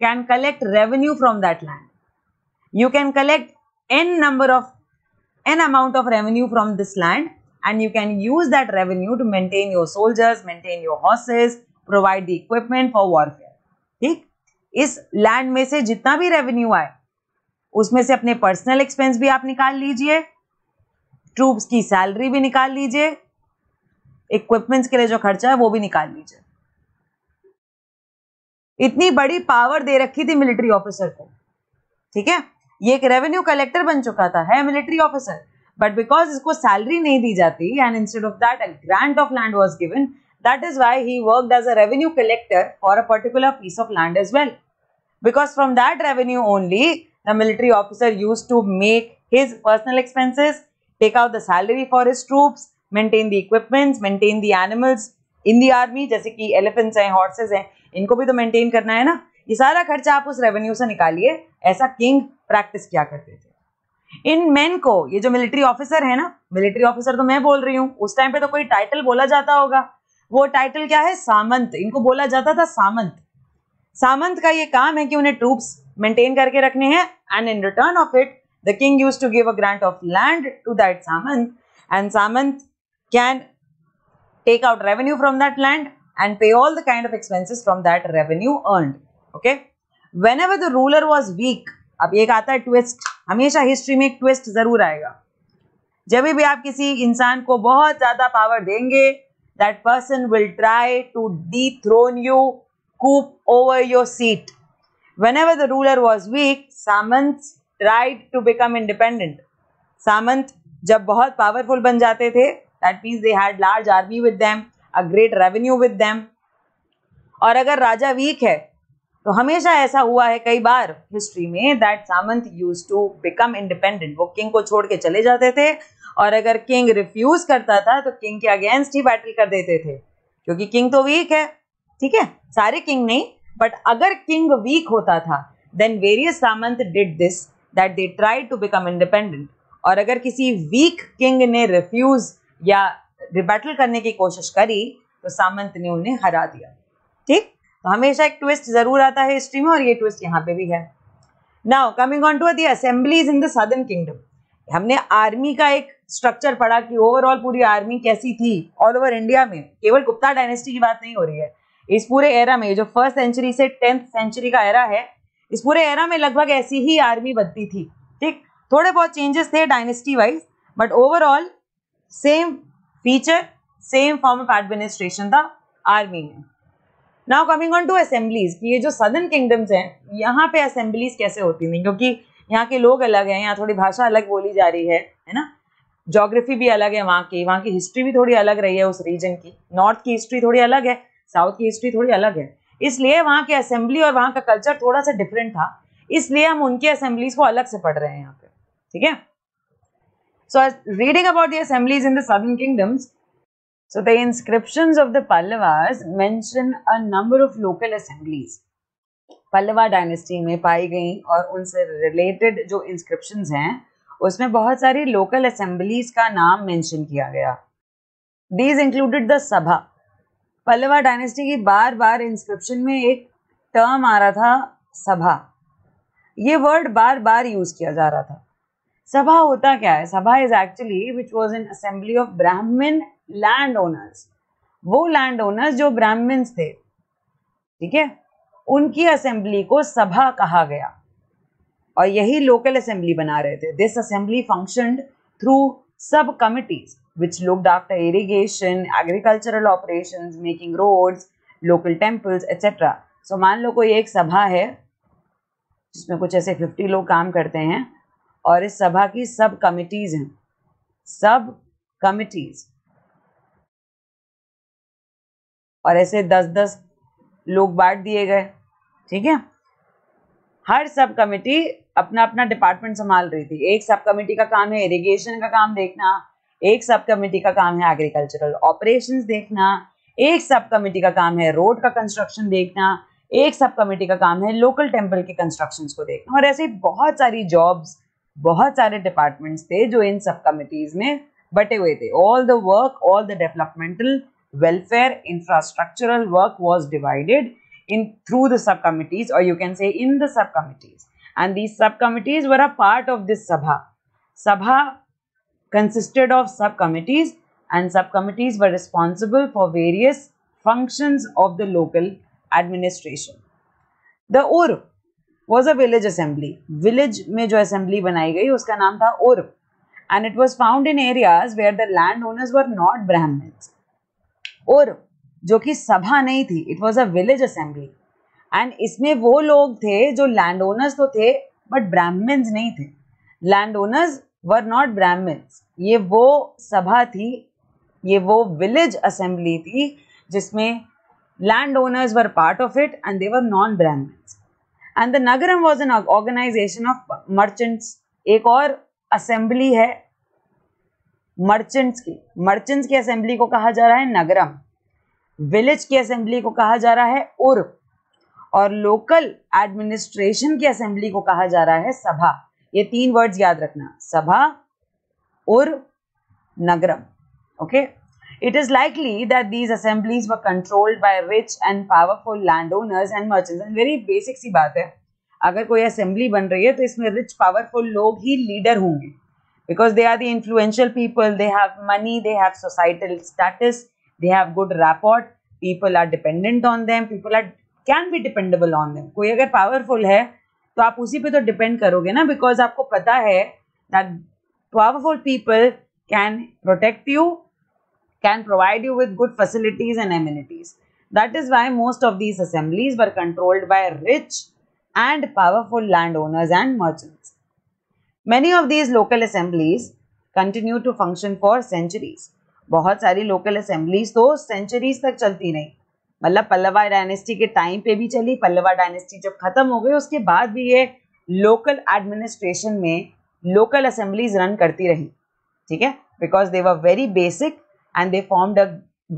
can collect revenue from that land. You can collect n number of n amount of revenue from this land, and you can use that revenue to maintain your soldiers, maintain your horses, provide the equipment for warfare. ठीक? इस land में से जितना भी revenue आए उसमें से अपने personal expense भी आप निकाल लीजिए, troops की salary भी निकाल लीजिए, equipments के लिए जो खर्चा है वो भी निकाल लीजिए. इतनी बड़ी power दे रखी थी military officer को, ठीक है. ये एक रेवेन्यू कलेक्टर बन चुका था है मिलिट्री ऑफिसर, बट बिकॉज इसको सैलरी नहीं दी जाती and instead of that a grant of land was given, that is why he worked as a revenue collector for a particular piece of land as well, because from that revenue only the military officer used to make his personal expenses, take out the salary for his troops, maintain the equipments, maintain the animals in the army. जैसे कि elephants हैं, horses हैं, इनको भी तो maintain करना है ना. ये सारा खर्चा आप उस रेवेन्यू से निकालिए. ऐसा किंग प्रैक्टिस किया करते थे. इन मेन को, ये जो मिलिट्री ऑफिसर है ना, मिलिट्री ऑफिसर तो मैं बोल रही हूँ, उस टाइम पे तो कोई टाइटल बोला जाता होगा, वो टाइटल क्या है? सामंत. इनको बोला जाता था सामंत. सामंत का ये काम है कि उन्हें ट्रूप्स मेंटेन करके रखने हैं, and in return of it the king used to give a grant of land to that Samant, and Samant can take out revenue from that land and pay all the kind of expenses from that revenue earned. Okay, whenever the ruler was weak. अब एक आता है twist, हमेशा history में एक twist जरूर आएगा. जब भी आप किसी इंसान को बहुत ज्यादा पावर देंगे, that person will try to dethrone you, coup over your seat. Whenever the ruler was weak, Samants tried to become independent. Samant जब बहुत powerful बन जाते थे, that means they had large army with them, a great revenue with them. और अगर राजा weak है, तो हमेशा ऐसा हुआ है कई बार हिस्ट्री में that Samant used to become independent. वो किंग को छोड़ के चले जाते थे और अगर किंग रिफ्यूज करता था तो किंग के अगेंस्ट ही बैटल कर देते थे, क्योंकि किंग तो वीक है. ठीक है, सारे किंग नहीं, बट अगर किंग वीक होता था then various Samant did this that they tried to become independent. और अगर किसी वीक किंग ने रिफ्यूज या रिबैटल करने की कोशिश करी तो सामंत ने उन्हें हरा दिया. ठीक, तो हमेशा एक ट्विस्ट जरूर आता है हिस्ट्री में और ये ट्विस्ट यहाँ पे भी है. Now coming on to the assemblies in the southern kingdom. हमने आर्मी का एक स्ट्रक्चर पढ़ा कि ओवरऑल पूरी आर्मी कैसी थी ऑल ओवर इंडिया में. केवल गुप्ता डायनेस्टी की बात नहीं हो रही है, इस पूरे एरा में जो फर्स्ट सेंचुरी से टेंथ सेंचुरी का एरा है, इस पूरे एरा में लगभग ऐसी ही आर्मी बनती थी. ठीक, थोड़े बहुत चेंजेस थे dynasty wise, but overall same feature, same form of administration था आर्मी में. Now coming on to assemblies, कि ये जो सदर्न किंगडम्स हैं यहाँ पे असेंबलीज कैसे होती थी, क्योंकि यहाँ के लोग अलग हैं, यहाँ थोड़ी भाषा अलग बोली जा रही है, है ना. ज्योग्राफी भी अलग है, वहाँ की वहाँ की हिस्ट्री भी थोड़ी अलग रही है उस रीजन की. नॉर्थ की हिस्ट्री थोड़ी अलग है, साउथ की हिस्ट्री थोड़ी अलग है, इसलिए वहाँ की असेंबली और वहाँ का कल्चर थोड़ा सा डिफरेंट था, इसलिए हम उनके असेंबलीज को अलग से पढ़ रहे हैं यहाँ पे. ठीक है, so reading about the assemblies in the southern kingdoms. So the inscriptions of the Pallavas mention a number of local assemblies Pallava dynasty में पाई गई, और उनसे रिलेटेड जो इंस्क्रिप्शंस हैं उसमें बहुत सारी लोकल असेंबलीज का नाम मेंशन किया गया. दीज इंक्लूडेड द सभा. पल्लवा डायनेस्टी की बार बार इंस्क्रिप्शन में एक टर्म आ रहा था, सभा. ये वर्ड बार बार यूज किया जा रहा था. सभा होता क्या है? Sabha is actually which was an assembly of ब्राह्मण लैंड ओनर्स. वो लैंड ओनर्स जो ब्राह्मण्स थे, ठीक है, उनकी असेंबली को सभा कहा गया, और यही लोकल असेंबली बना रहे थे. This assembly functioned through sub committees which looked after irrigation, agricultural operations, making roads, local temples, et cetera. So मान लो कोई एक सभा है जिसमें कुछ ऐसे पचास लोग काम करते हैं, और इस सभा की सब कमिटीज हैं, सब कमिटीज, और ऐसे दस दस लोग बांट दिए गए. ठीक है, हर सब कमिटी अपना अपना डिपार्टमेंट संभाल रही थी. एक सब कमिटी का काम है इरिगेशन का काम देखना, एक सब कमेटी का काम है एग्रीकल्चरल ऑपरेशंस देखना, एक सब कमेटी का काम है रोड का कंस्ट्रक्शन देखना, एक सब कमेटी का काम है लोकल टेंपल के कंस्ट्रक्शंस को देखना, और ऐसे बहुत सारी जॉब्स, बहुत सारे डिपार्टमेंट्स थे जो इन सब कमेटीज में बटे हुए थे. All the work, all the developmental, welfare, infrastructural work was divided in through the sub committees, और you can say in the sub committees, and these sub committees were a part of this sabha. Sabha consisted of sub committees, and sub committees were responsible for various functions of the local administration. The urv was a village assembly. Village में जो assembly बनाई गई उसका नाम था urv, and it was found in areas where the landowners were not Brahmins. urv जो कि सभा नहीं थी, it was a village assembly, and इसमें वो लोग थे जो landowners तो थे but Brahmins नहीं थे. Landowners were not Brahmins. ये वो सभा थी, ये वो विलेज असेंबली थी जिसमें land owners were part of it and they were non Brahmins. And the nagaram was an organisation of merchants. एक और असेंबली है मर्चेंट्स की. मर्चेंट्स की असेंबली को कहा जा रहा है नगरम, विलेज की असेंबली को कहा जा रहा है उर्व, और लोकल एडमिनिस्ट्रेशन की असेंबली को कहा जा रहा है सभा. ये तीन वर्ड्स याद रखना, सभा और नगरम. Okay, it is likely that these assemblies were controlled by rich and powerful land owners and merchants. Very basic सी बात है, अगर कोई असेंबली बन रही है तो इसमें रिच पावरफुल लोग ही लीडर होंगे, because they are the influential people, they have money, they have societal status, they have good rapport, people are dependent on them, people are can be dependable on them. कोई अगर powerful है तो आप उसी पे तो depend करोगे ना, बिकॉज आपको पता है that powerful people can protect you, can provide you with good facilities and amenities. That is why most of these assemblies were controlled by rich and powerful landowners and merchants. Many of these local assemblies continue to function for centuries. बहुत सारी local assemblies तो centuries तक चलती रही, मतलब Pallava dynasty के time पे भी चली. पल्लवा डायनेस्टी जब खत्म हो गई उसके बाद भी ये लोकल एडमिनिस्ट्रेशन में लोकल असेंबलीज रन करती रही. ठीक है, because they were very basic and they formed a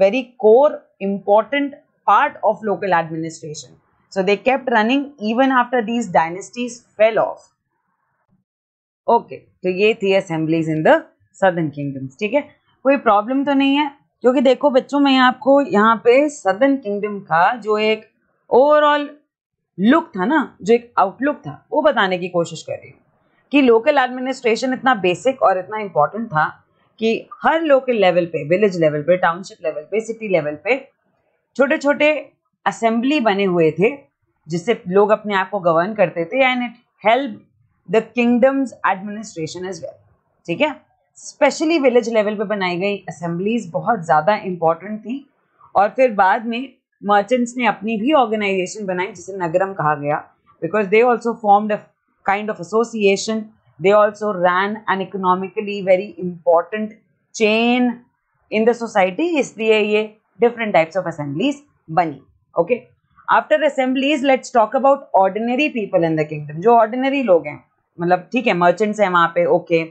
very core important part of local administration. So they kept running even after these dynasties fell off. Okay, तो ये थी assemblies in the southern kingdoms. ठीक है, कोई problem तो नहीं है, क्योंकि देखो बच्चों मैं आपको यहाँ पे सदर्न किंगडम का जो एक ओवरऑल लुक था ना, जो एक आउटलुक था, वो बताने की कोशिश कर रही हूँ कि लोकल एडमिनिस्ट्रेशन इतना बेसिक और इतना इम्पॉर्टेंट था कि हर लोकल लेवल पे, विलेज लेवल पे, टाउनशिप लेवल पे, सिटी लेवल पे छोटे छोटे असेंबली बने हुए थे जिससे लोग अपने आप को गवर्न करते थे. And it help the kingdoms administration as well. ठीक है, स्पेशली विलेज लेवल पे बनाई गई असेंबलीज बहुत ज़्यादा इम्पॉर्टेंट थी. और फिर बाद में मर्चेंट्स ने अपनी भी ऑर्गेनाइजेशन बनाई जिसे नगरम कहा गया, because they also formed a kind of association. They also ran an economically very important chain in the society, इसलिए ये डिफरेंट टाइप्स ऑफ असेंबलीज बनी. Okay, after assemblies let's talk about ordinary people in the kingdom. जो ordinary लोग हैं, मतलब ठीक है merchants हैं वहाँ पे, ओके,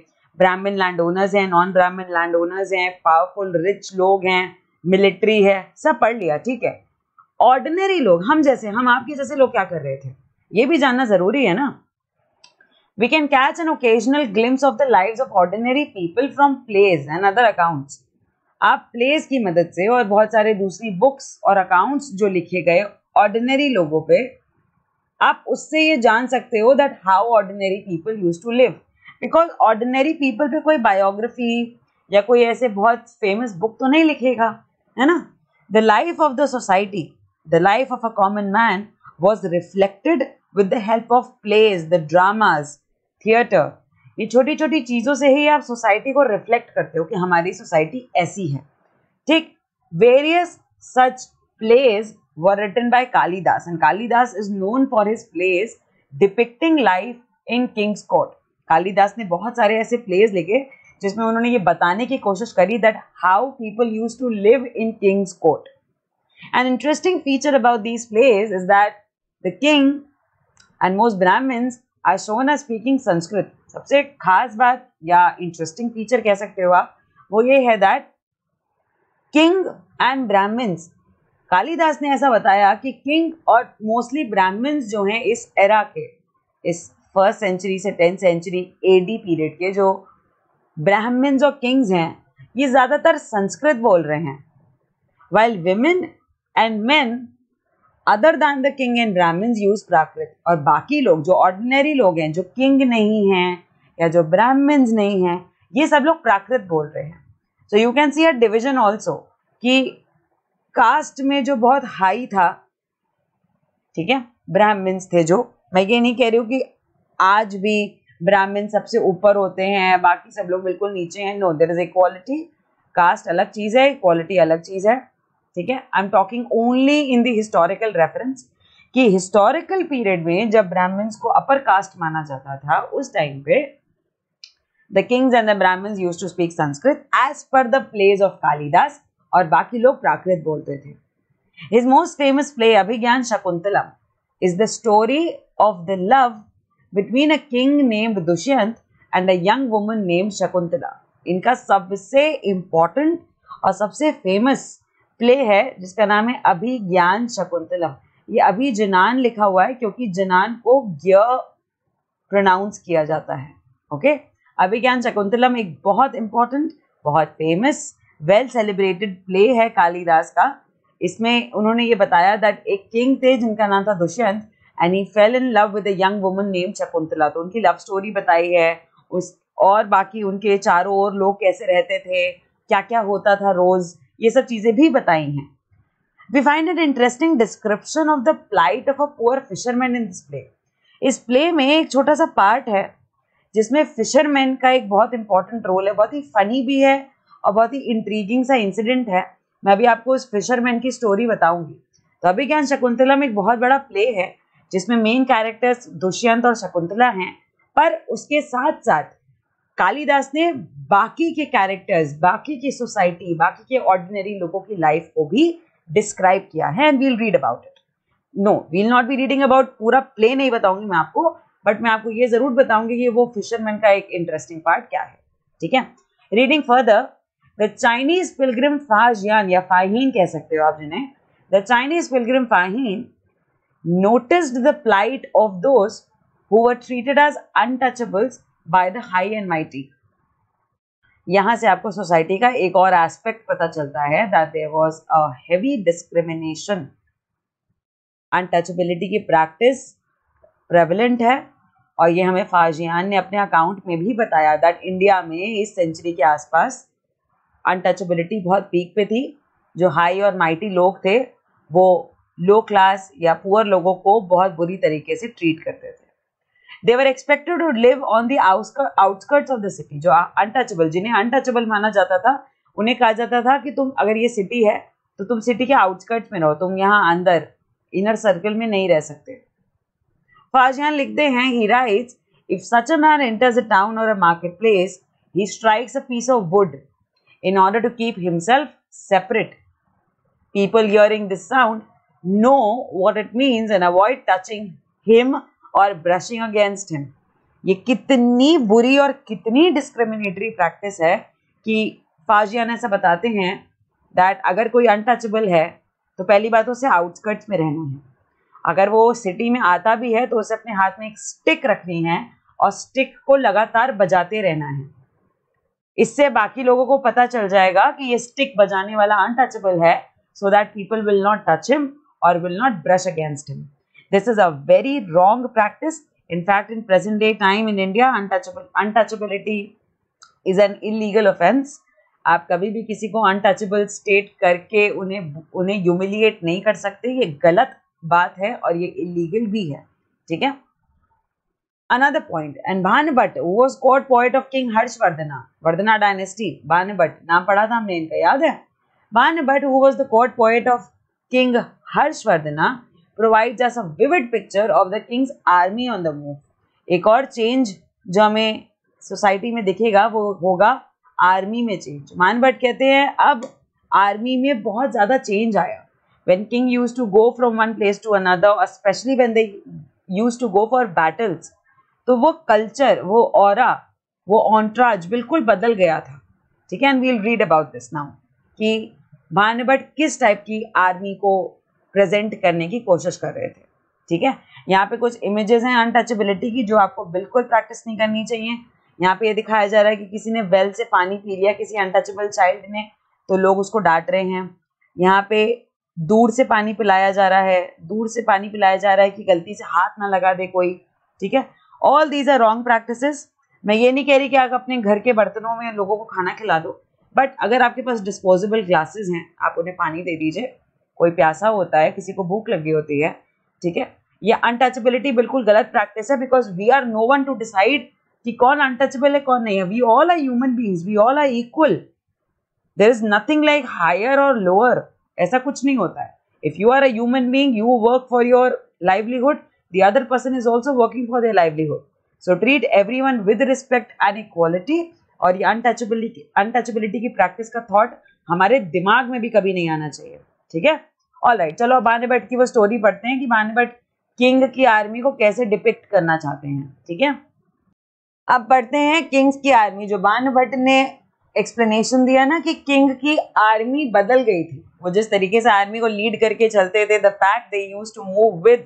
ब्राह्मण लैंड ओनर्स हैं, नॉन ब्राह्मण लैंड ओनर्स हैं, पावरफुल रिच लोग हैं, मिलिट्री है, सब पढ़ लिया. ठीक है, ऑर्डिनरी लोग, हम जैसे, हम आपके जैसे लोग क्या कर रहे थे ये भी जानना जरूरी है ना. We can catch an occasional glimpse of the lives of ordinary people from plays and other accounts. आप प्लेज की मदद से और बहुत सारे दूसरी बुक्स और अकाउंट्स जो लिखे गए ऑर्डिनरी लोगों पे, आप उससे ये जान सकते हो that how ordinary people use to live. Because ordinary people पे कोई बायोग्राफी या कोई ऐसे बहुत फेमस बुक तो नहीं लिखेगा, है ना. The life of the society, the life of a common man was reflected with the help of plays, the dramas, theater. ये छोटी छोटी चीज़ों से ही आप सोसाइटी को रिफ्लेक्ट करते हो कि हमारी सोसाइटी ऐसी है. ठीक, various such plays were written by Kalidas, and Kalidas is known for his plays depicting life in kings court. Kalidas ने बहुत सारे ऐसे प्लेज लिखे जिसमें उन्होंने ये बताने की कोशिश करी that how people use to live in kings court. An interesting feature about these plays is that the king and most Brahmins are shown as speaking Sanskrit. सबसे खास बात या interesting feature कह सकते हो आप, वो ये है that king and Brahmins, Kalidas ने ऐसा बताया कि king और mostly Brahmins जो हैं इस era के, इस first century से tenth century A D period के जो Brahmins और kings हैं, ये ज़्यादातर संस्कृत बोल रहे हैं. While women and men other than the king and brahmins use Prakrit. और बाकी लोग जो ordinary लोग हैं, जो king नहीं हैं या जो brahmins नहीं हैं, ये सब लोग प्राकृत बोल रहे हैं. So you can see a division also कि caste में जो बहुत high था, ठीक है, brahmins थे. जो मैं ये नहीं कह रही हूँ कि आज भी ब्राह्मण सबसे ऊपर होते हैं बाकी सब लोग बिल्कुल नीचे हैं. No, there is equality. Caste अलग चीज़ है, equality अलग चीज़ है. ठीक है, I am talking only in the historical reference कि हिस्टोरिकल पीरियड में जब ब्राह्मण्स को अपर कास्ट माना जाता था उस टाइम पे the kings and the Brahmins used to speak Sanskrit as per the plays of Kalidas, और बाकी लोग प्राकृत बोलते थे. His most famous play Abhijnana Shakuntalam is the story of the love between a king named Dushyant and a young woman named Shakuntala. इनका सबसे important और सबसे famous play है जिसका नाम है अभिज्ञान शकुंतलम. ये अभी जनान लिखा हुआ है क्योंकि जनान को ज्ञ प्रोनाउंस किया जाता है. ओके, अभिज्ञान शकुंतलम एक बहुत इंपॉर्टेंट, बहुत फेमस, वेल सेलिब्रेटेड प्ले है कालिदास का. इसमें उन्होंने ये बताया दैट एक किंग थे जिनका नाम था Dushyant and he fell in love with a young woman name Shakuntala. तो उनकी लव स्टोरी बताई है उस, और बाकी उनके चारों ओर लोग कैसे रहते थे, क्या क्या होता था रोज, ये सब चीजें भी बताई हैं. We find an interesting description of the plight of a poor fisherman in this play. इस प्ले में एक छोटा सा पार्ट है जिसमें फिशरमैन का एक बहुत इंपॉर्टेंट रोल है, बहुत ही फनी भी है और बहुत ही इंट्रीजिंग सा इंसिडेंट है। मैं अभी आपको उस फिशरमैन की स्टोरी बताऊंगी। तो अभिज्ञान शकुंतलम एक बहुत बड़ा प्ले है जिसमें मेन कैरेक्टर्स दुष्यंत और शकुंतला हैं, पर उसके साथ साथ कालिदास ने बाकी के कैरेक्टर्स, बाकी की सोसाइटी, बाकी के ऑर्डिनरी लोगों की लाइफ को भी डिस्क्राइब किया है। And we'll read about it. No, we'll not be reading about पूरा प्ले नहीं बताऊंगी मैं आपको, बट मैं आपको ये जरूर बताऊंगी कि वो फिशरमैन का एक इंटरेस्टिंग पार्ट क्या है। ठीक है, reading further. The Chinese pilgrim फा हियान या फा हिन कह सकते हो आप जिन्हें, द चाइनीज पिलग्रिम फा हिन noticed the plight of those who were treated as untouchables by the high and mighty. यहाँ से आपको सोसाइटी का एक और एस्पेक्ट पता चलता है, that there was a heavy discrimination. Untouchability की प्रैक्टिस प्रेवलेंट है और ये हमें फा हियान ने अपने अकाउंट में भी बताया दैट इंडिया में इस सेंचुरी के आसपास अनटचेबिलिटी बहुत पीक पे थी। जो हाई और माइटी लोग थे वो लो क्लास या पुअर लोगों को बहुत बुरी तरीके से ट्रीट करते थे। They were expected to live on the outskirts of the city. जो अनटचेबल, जिन्हें अनटचेबल माना जाता था, उन्हें कहा जाता था कि तुम, अगर ये सिटी है तो तुम सिटी के आउटस्कर्ट्स में रहो, तुम यहाँ अंदर इनर सर्कल में नहीं रह सकते। फा हियान लिखते हैं, he writes, if such a man enters a town और a market place, he strikes a piece of wood in order to keep himself separate. People hearing this sound know what it means and avoid touching him or brushing against him. ये कितनी बुरी और कितनी discriminatory practice है कि फा हियान ऐसा बताते हैं दैट अगर कोई अनटचेबल है तो पहली बात उसे आउटस्कर्ट्स में रहना है। अगर वो सिटी में आता भी है तो उसे अपने हाथ में एक स्टिक रखनी है और स्टिक को लगातार बजाते रहना है। इससे बाकी लोगों को पता चल जाएगा कि ये स्टिक बजाने वाला अनटचेबल है, so that people will not touch him or will not brush against him. This is a very wrong practice. In fact, in present day time in India, untouchable, untouchability is an illegal offence. आप कभी भी किसी को untouchable state करके उन्हें उन्हें humiliate नहीं कर सकते। ये गलत बात है और ये illegal भी है। ठीक है? Another point. And Banabhatta, who was court poet of King Harshvardhana, Vardhana dynasty, Banabhatta, नाम पढ़ा था हमने इनका, याद है? Banabhatta, who was the court poet of King Harshvardhana, provides us a vivid picture of the king's army on the move. एक और change जो हमें सोसाइटी में दिखेगा वो होगा आर्मी में चेंज। Banabhatta कहते हैं अब आर्मी में बहुत ज्यादा चेंज आया। When king used to go from one place to another, especially when they used to go for battles, तो वो कल्चर, वो ऑरा, वो ऑन्ट्राज बिल्कुल बदल गया था। ठीक है, and we'll read about this now. कि बानभट्ट किस टाइप की आर्मी को प्रेजेंट करने की कोशिश कर रहे थे। ठीक है, यहाँ पे कुछ इमेजेस हैं अनटचेबिलिटी की जो आपको बिल्कुल प्रैक्टिस नहीं करनी चाहिए। यहाँ पे ये दिखाया जा रहा है कि किसी ने वेल से पानी पी लिया, किसी अनटचेबल चाइल्ड ने, तो लोग उसको डांट रहे हैं। यहाँ पे दूर से पानी पिलाया जा रहा है, दूर से पानी पिलाया जा रहा है कि गलती से हाथ ना लगा दे कोई। ठीक है, all these are wrong practices. मैं ये नहीं कह रही कि आप अपने घर के बर्तनों में लोगों को खाना खिला दो, बट अगर आपके पास डिस्पोजेबल ग्लासेस हैं आप उन्हें पानी दे दीजिए। कोई प्यासा होता है, किसी को भूख लगी होती है। ठीक है, ये अनटचेबिलिटी बिल्कुल गलत प्रैक्टिस है, because we are no one to decide कि कौन अनटचेबल है कौन नहीं है। We all are human beings, we all are equal, there is nothing like higher और लोअर, ऐसा कुछ नहीं होता है। If you are a human being, you work for your livelihood, the other person is also working for their livelihood, so treat everyone with respect and equality. और ये untouchability untouchability की practice का thought हमारे दिमाग में भी कभी नहीं आना चाहिए। ठीक है, ऑलराइट, चलो बानभट्ट की वो स्टोरी पढ़ते हैं कि बानभट्ट किंग की आर्मी को कैसे डिपिक्ट करना चाहते हैं। ठीक है, अब पढ़ते हैं किंग्स की आर्मी। जो बानभट्ट ने एक्सप्लेनेशन दिया ना कि किंग की आर्मी बदल गई थी, वो जिस तरीके से आर्मी को लीड करके चलते थे, the fact they used to move with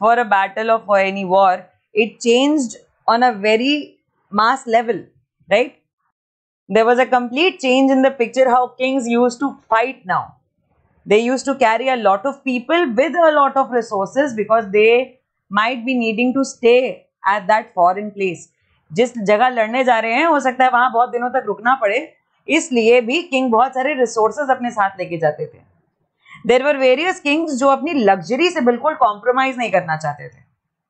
for a battle और for any war, it changed on a very mass level, right? There was a complete change in the picture how kings used to fight now. They used to carry a lot of people with a lot of resources because they might be needing to stay at that foreign place. जिस जगह लड़ने जा रहे हैं हो सकता है वहां बहुत दिनों तक रुकना पड़े, इसलिए भी किंग बहुत सारे रिसोर्सेज अपने साथ लेके जाते थे। There were various kings जो अपनी लग्जरी से बिल्कुल कॉम्प्रोमाइज नहीं करना चाहते थे।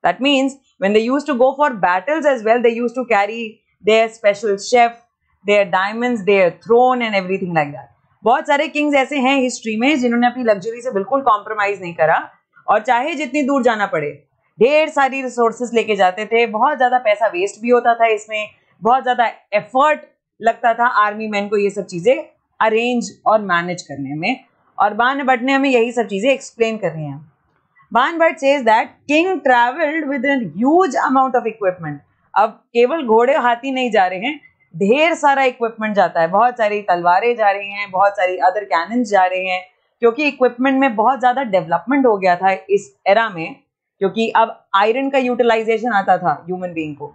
That means when they used to go for battles as well, they used to carry their special chef, their diamonds, their throne and everything like that. बहुत सारे किंग्स ऐसे हैं हिस्ट्री में जिन्होंने अपनी लग्जरी से बिल्कुल कॉम्प्रोमाइज नहीं करा और चाहे जितनी दूर जाना पड़े ढेर सारी रिसोर्सेस लेके जाते थे. बहुत ज़्यादा पैसा वेस्ट भी होता था इसमें, बहुत ज़्यादा एफर्ट लगता था आर्मी मैन को ये सब चीज़ें अरेंज और मैनेज करने में, और बाणभट्ट ने हमें यही सब चीज़ें एक्सप्लेन कर रही हैं. Banabhatta says that king travelled with an huge amount of equipment. अब केवल घोड़े हाथी नहीं जा रहे हैं, ढेर सारा इक्विपमेंट जाता है, बहुत सारी तलवारें जा रही हैं, बहुत सारी अदर कैनन्स जा रहे हैं, क्योंकि इक्विपमेंट में बहुत ज़्यादा डेवलपमेंट हो गया था इस एरा में, क्योंकि अब आयरन का यूटिलाइजेशन आता था ह्यूमन बीइंग को,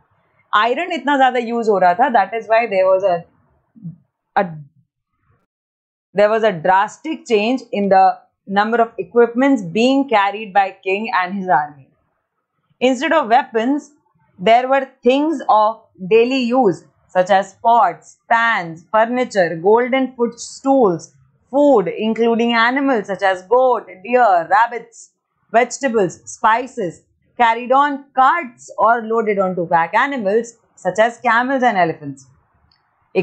आयरन इतना ज़्यादा यूज हो रहा था. That is why there was a there was a drastic change in the number of equipments being carried by king and his army. Instead of weapons there were things of daily use such as pots, pans, furniture, golden footstools, food including animals such as goat, deer, rabbits, vegetables, spices, carried on carts or loaded onto pack animals such as camels and elephants.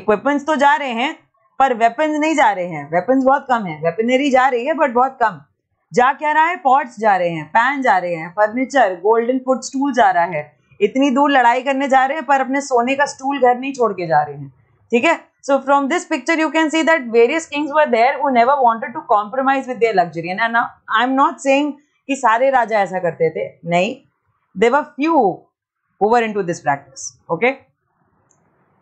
Equipments तो जा रहे हैं पर weapons नहीं जा रहे हैं, weapons बहुत कम है, weaponry जा रही है but बहुत कम. जा क्या रहा है? pots जा रहे हैं, pan जा रहे हैं, furniture, golden footstool जा रहा है. इतनी दूर लड़ाई करने जा रहे हैं पर अपने सोने का स्टूल घर नहीं छोड़ के जा रहे हैं. ठीक है, so from this picture you can see that various kings were there who never wanted to compromise with their luxury. And I am not saying कि सारे राजा ऐसा करते थे, नहीं, there were few who were into this practice. Okay,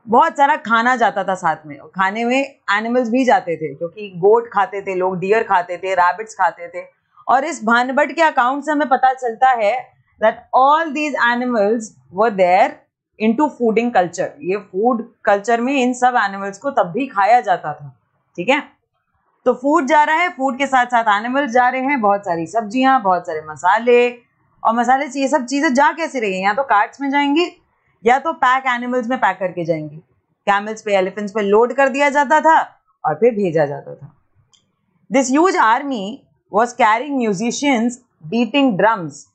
बहुत सारा खाना जाता था साथ में, खाने में एनिमल्स भी जाते थे, क्योंकि गोट खाते थे लोग, डियर खाते थे, रैबिट्स खाते थे. और इस भानभट्ट के अकाउंट से हमें पता चलता है that all these animals were there into fooding culture. ये food culture में इन सब animals को तब भी खाया जाता था. ठीक है, तो food जा रहा है, food के साथ साथ animals जा रहे हैं, बहुत सारी सब्जियां, बहुत सारे मसाले और मसाले, ये सब चीज़ें जा कैसे रही हैं? या तो कार्ट्स में जाएंगी या तो पैक एनिमल्स में पैक करके जाएंगी. कैमल्स पे, एलिफेंट्स पे लोड कर दिया जाता था और फिर भेजा जाता था. This huge army was carrying musicians beating drums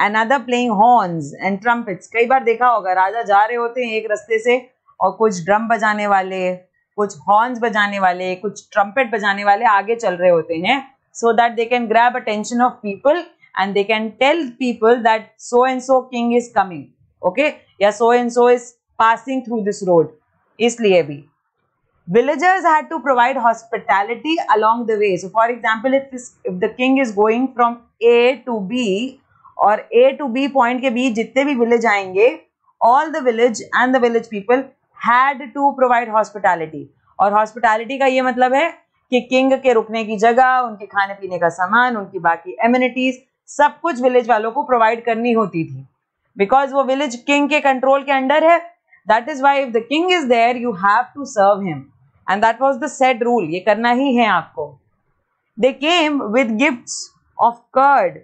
and other playing horns and trumpets. कई बार देखा होगा राजा जा रहे होते हैं एक रास्ते से और कुछ ड्रम बजाने वाले, कुछ हॉर्न्स बजाने वाले, कुछ ट्रम्पेट बजाने वाले आगे चल रहे होते हैं, so that they can grab attention of people and they can tell people that so and so king is coming. Okay, या so and so is passing through this road. इसलिए भी villagers had to provide hospitality along the way. So for example if if the king is going from A to B, और A to B point के बीच जितने भी village आएंगे, all the village and the village people had to provide hospitality. और hospitality का ये मतलब है कि किंग के रुकने की जगह, उनके खाने पीने का सामान, उनकी बाकी एमिनिटीज, सब कुछ विलेज वालों को प्रोवाइड करनी होती थी, बिकॉज वो विलेज किंग के कंट्रोल के अंडर है. That is why if the king is there you have to serve him, and that was the said rule, ये करना ही है आपको. They came with gifts of curd,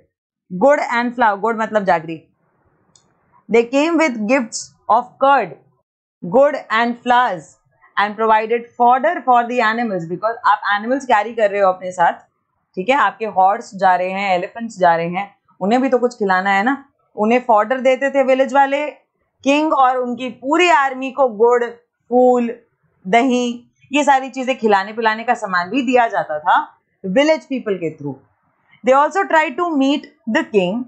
gur and flower. गुड़ मतलब jaggery. They came with gifts of curd, gur and flowers and provided fodder for the animals, because आप animals carry कर रहे हो अपने साथ. ठीक है, आपके हॉर्स जा रहे हैं, एलिफेंट्स जा रहे हैं, उन्हें भी तो कुछ खिलाना है ना. उन्हें फॉडर देते थे विलेज वाले, किंग और उनकी पूरी आर्मी को गुड़, फूल, दही, ये सारी चीज़ें, खिलाने पिलाने का सामान भी दिया जाता था विलेज पीपल के through. They also tried to meet the king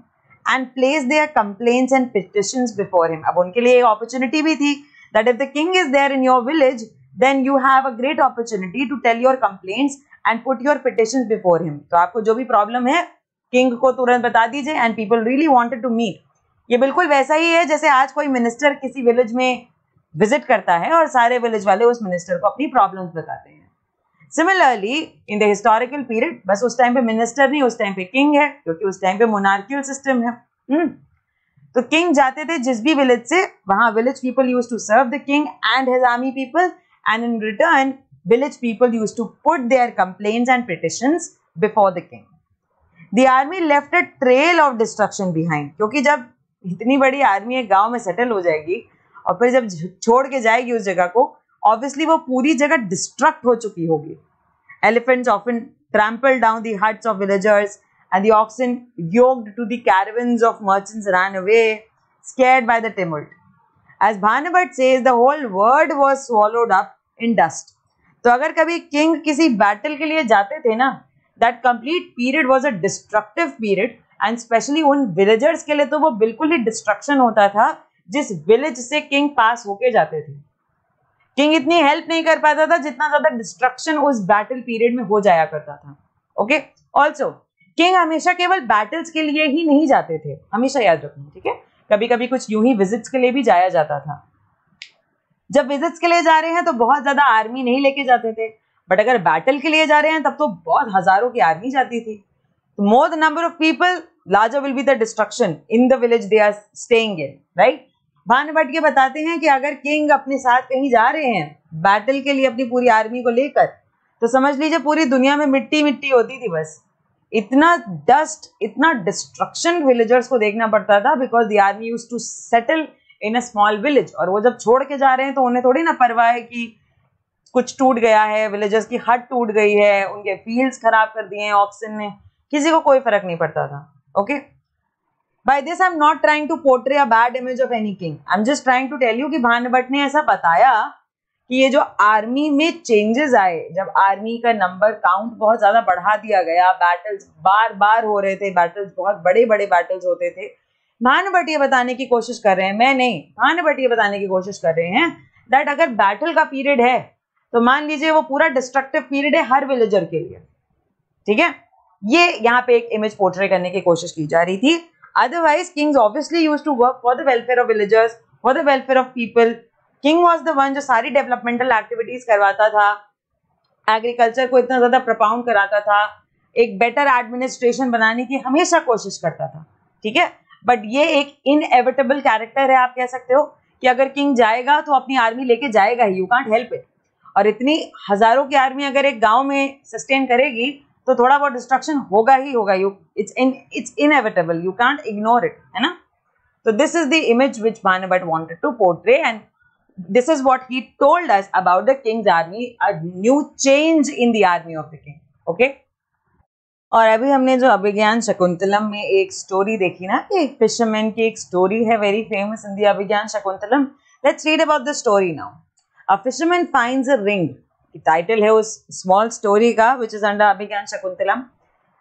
and place their complaints and petitions before him. अब उनके लिए एक opportunity भी थी that if the king is there in your village, then you have a great opportunity to tell your complaints and put your petitions before him. तो आपको जो भी problem है king को तुरंत बता दीजिए, and people really wanted to meet. ये बिल्कुल वैसा ही है जैसे आज कोई minister किसी village में visit करता है और सारे village वाले उस minister को अपनी problems बताते हैं. Similarly in the historical period, बस उस टाइम पे मिनिस्टर नहीं, उस टाइम पे किंग है, क्योंकि उस टाइम पे मोनार्कियल सिस्टम है. हम्म, तो किंग जाते थे जिस भी विलेज से, वहां village people used to serve the king and his army people, and in return village people used to put their complaints and petitions before the king. The army left a trail of destruction behind, क्योंकि जब इतनी बड़ी army एक गाँव में settle हो जाएगी और फिर जब छोड़ के जाएगी उस जगह को, ऑब्वियसली वो पूरी जगह डिस्ट्रक्ट हो चुकी होगी. Elephants often trample down the huts of villagers and the oxen yoked to the caravans of merchants run away scared by the tumult. As भानभट्ट says the whole world was swallowed up in dust. तो अगर कभी king किसी battle के लिए जाते थे ना, that complete period was a destructive period and specially उन विलेजर्स के लिए तो वो बिल्कुल ही डिस्ट्रक्शन होता था जिस विलेज से किंग पास होके जाते थे. किंग इतनी हेल्प नहीं कर पाता था जितना ज्यादा डिस्ट्रक्शन उस बैटल पीरियड में हो जाया करता था. ओके, ऑल्सो किंग हमेशा केवल बैटल्स के लिए ही नहीं जाते थे, हमेशा याद रखना, ठीक है. कभी कभी कुछ यूं ही विजिट्स के लिए भी जाया जाता था. जब विजिट्स के लिए जा रहे हैं तो बहुत ज्यादा आर्मी नहीं लेके जाते थे, बट अगर बैटल के लिए जा रहे हैं तब तो बहुत हजारों की आर्मी जाती थी. More the number of people, larger will be the destruction in the village they are staying in, right. Bhanubhatt के बताते हैं कि अगर किंग अपने साथ कहीं जा रहे हैं बैटल के लिए अपनी पूरी आर्मी को लेकर, तो समझ लीजिए पूरी दुनिया में मिट्टी मिट्टी होती थी. बस इतना डस्ट, इतना डिस्ट्रक्शन विलेजर्स को देखना पड़ता था, because the army used to settle in a small village. और वो जब छोड़ के जा रहे हैं तो उन्हें थोड़ी ना परवाह है कि कुछ टूट गया है, विलेजर्स की हट टूट गई है, उनके फील्ड्स खराब कर दिए हैं ऑक्सन ने, किसी को कोई फर्क नहीं पड़ता था. Okay okay? By this I'm not trying to portray a bad image of any king. I'm just trying to tell you कि भानुभट ने ऐसा बताया कि ये जो आर्मी में चेंजेस आए, जब आर्मी का नंबर काउंट बहुत ज्यादा बढ़ा दिया गया, बैटल्स बार बार हो रहे थे, बैटल्स बहुत बड़े बड़े बैटल्स होते थे. भानुभट ये बताने की कोशिश कर रहे हैं, मैं नहीं, भानुभट ये बताने की कोशिश कर रहे हैं दैट अगर बैटल का पीरियड है तो मान लीजिए वो पूरा डिस्ट्रक्टिव पीरियड है हर विलेजर के लिए, ठीक है. ये यहाँ पे एक इमेज पोर्ट्रे करने की कोशिश की जा रही थी. Otherwise, kings obviously used to work for the welfare of villagers, for the welfare of people. King was the one जो सारी developmental activities करवाता था, agriculture को इतना ज़्यादा propound कराता था, एक better administration बनाने की हमेशा कोशिश करता था, ठीक है. But ये एक inevitable character है, आप कह सकते हो कि अगर king जाएगा तो अपनी army लेके जाएगा ही, you can't help it. और इतनी हजारों की army अगर एक गांव में sustain करेगी तो थोड़ा बहुत डिस्ट्रक्शन होगा ही होगा, you it's in it's inevitable, you can't ignore it, है ना. तो this is the image which Bhanubhatt wanted to portray and this is what he told us about the Kings army, a new change in the army of the king. Okay, और अभी हमने जो अभिज्ञान शकुंतलम में एक story देखी ना, कि एक फिशरमैन की एक स्टोरी है very famous in the Abhijnana Shakuntalam. Let's read about the story now. A fisherman finds a ring, title है उस स्मॉल स्टोरी का which is under Abhijnana Shakuntalam.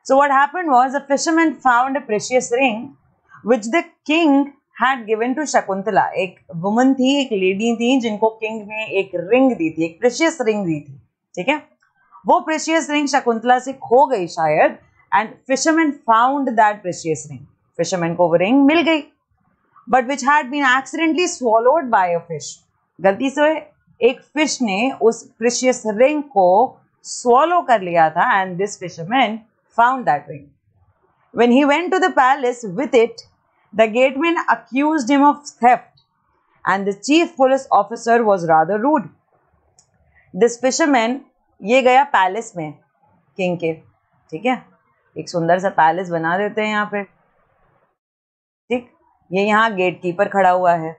So what happened was a fisherman found a precious ring which the king had given to Shakuntala. एक woman थी, एक lady थी जिनको king ने एक रिंग दी थी, एक प्रेशियस रिंग दी थी, ठीक है. वो प्रेशियस रिंग शकुंतला से खो गई शायद, and fisherman found that precious ring. Fisherman को वो रिंग मिल गई, but which had been accidentally swallowed by a fish. गलती से एक फिश ने उस प्रेशियस रिंग को स्वॉलो कर लिया था, and this fisherman found that ring. When he went to the palace with it, the gateman accused him of theft, and the chief police officer was rather rude. This fisherman, ये गया palace में king के, ठीक है. एक सुंदर सा palace बना देते हैं यहाँ पे, ठीक. ये यहाँ गेट कीपर खड़ा हुआ है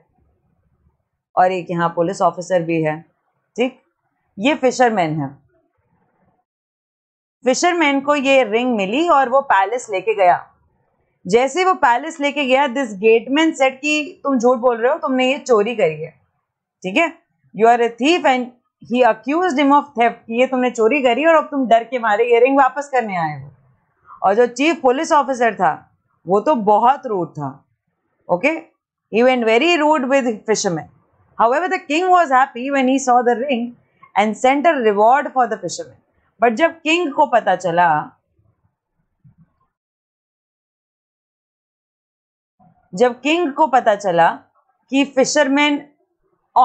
और एक यहाँ पुलिस ऑफिसर भी है, ठीक. ये फिशरमैन है. फिशरमैन को ये रिंग मिली और वो पैलेस लेके गया. जैसे वो पैलेस लेके गया, दिस गेटमैन सेड कि तुम झूठ बोल रहे हो, तुमने ये चोरी करी है, ठीक है. You are a thief and he accused him of theft. ये तुमने चोरी करी और अब तुम डर के मारे ये रिंग वापस करने आए हो. और जो चीफ पुलिस ऑफिसर था वो तो बहुत रूड था, okay. He went very rude with fisherman. However, the king was happy when he saw the ring and sent a reward for the fisherman. But जब king को पता चला, जब king को पता चला कि फिशरमैन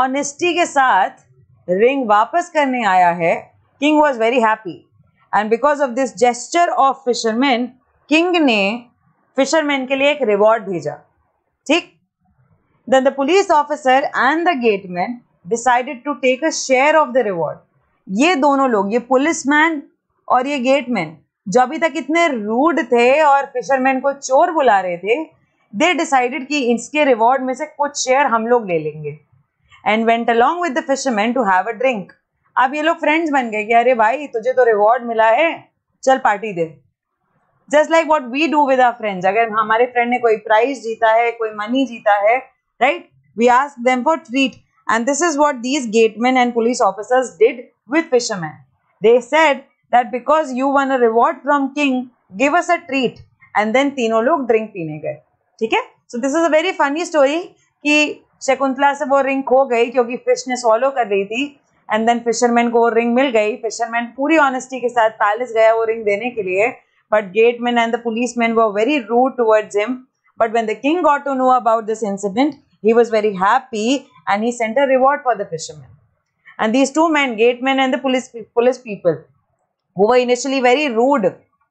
ऑनेस्टी के साथ रिंग वापस करने आया है, king was very happy. And because of this gesture of fisherman, king ने फिशरमैन के लिए एक रिवॉर्ड भेजा, ठीक. Then the police officer and the gateman decided to take a share of the reward. ये दोनों लोग, ये पुलिसमैन और ये गेटमैन, जो अभी तक इतने रूड थे और फिशरमैन को चोर बुला रहे थे, they decided कि इसके रिवॉर्ड में से कुछ शेयर हम लोग ले लेंगे. And went along with the fisherman to have a drink. अब ये लोग फ्रेंड्स बन गए कि अरे भाई तुझे तो रिवॉर्ड मिला है, चल पार्टी दे. Just like what we do with our friends. अगर हमारे फ्रेंड ने कोई प्राइज जीता है, कोई मनी जीता है, right, we ask them for treat And this is what these gatemen and police officers did with fishermen. They said that because you won a reward from king, give us a treat. And then तीनों लोग drink पीने गए. ठीक है? So this is a very funny story कि शकुंतला से वो ring खो गई क्योंकि फिश ने swallow कर रही थी. And then fisherman को वो रिंग मिल गई. Fisherman पूरी honesty के साथ पैलेस गया वो रिंग देने के लिए. But gatemen and the policemen were very rude towards him. But when the king got to know about this incident, he was very happy and he sent a reward for the fishermen. And these two men, gatemen and the police police people, who were initially very rude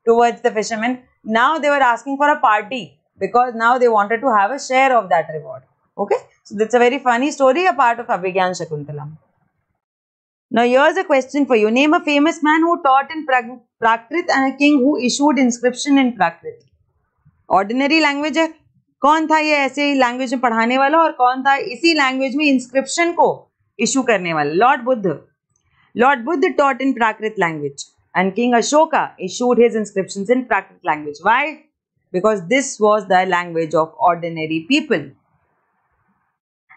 towards the fishermen, now they were asking for a party because now they wanted to have a share of that reward. Okay, so that's a very funny story, a part of Abhigyan Shakuntalam. Now here's a question for you. Name a famous man who taught in Prakrit and a king who issued inscription in Prakrit. Ordinary language है. कौन था ये ऐसे language में पढ़ाने वाला और कौन था इसी लैंग्वेज में इंस्क्रिप्शन को इशू करने वाला? Lord Buddha. Lord Buddha taught in Prakrit language and King Ashoka issued his inscriptions in Prakrit language. Why? Because this was the language of ordinary people.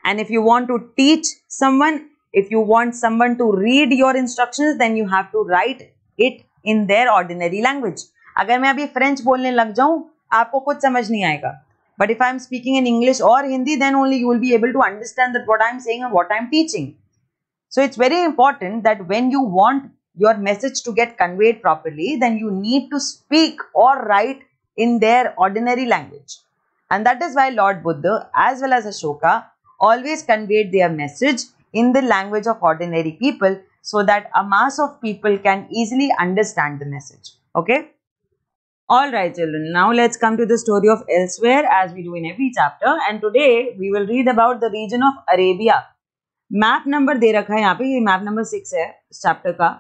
And if you want to teach someone, if you want someone to read your instructions, then you have to write it in their ordinary language. अगर मैं अभी French बोलने लग जाऊं, आपको कुछ समझ नहीं आएगा. But if I am speaking in English or Hindi, then only you will be able to understand that what I am saying and what I am teaching. So it's very important that when you want your message to get conveyed properly, then you need to speak or write in their ordinary language. And that is why Lord Buddha as well as Ashoka always conveyed their message in the language of ordinary people so that a mass of people can easily understand the message. Okay? Alright children, now let's come to the story of elsewhere as we do in every chapter, and today we will read about the region of Arabia. Map number दे रखा है यहाँ पे, ये map number six है इस chapter का.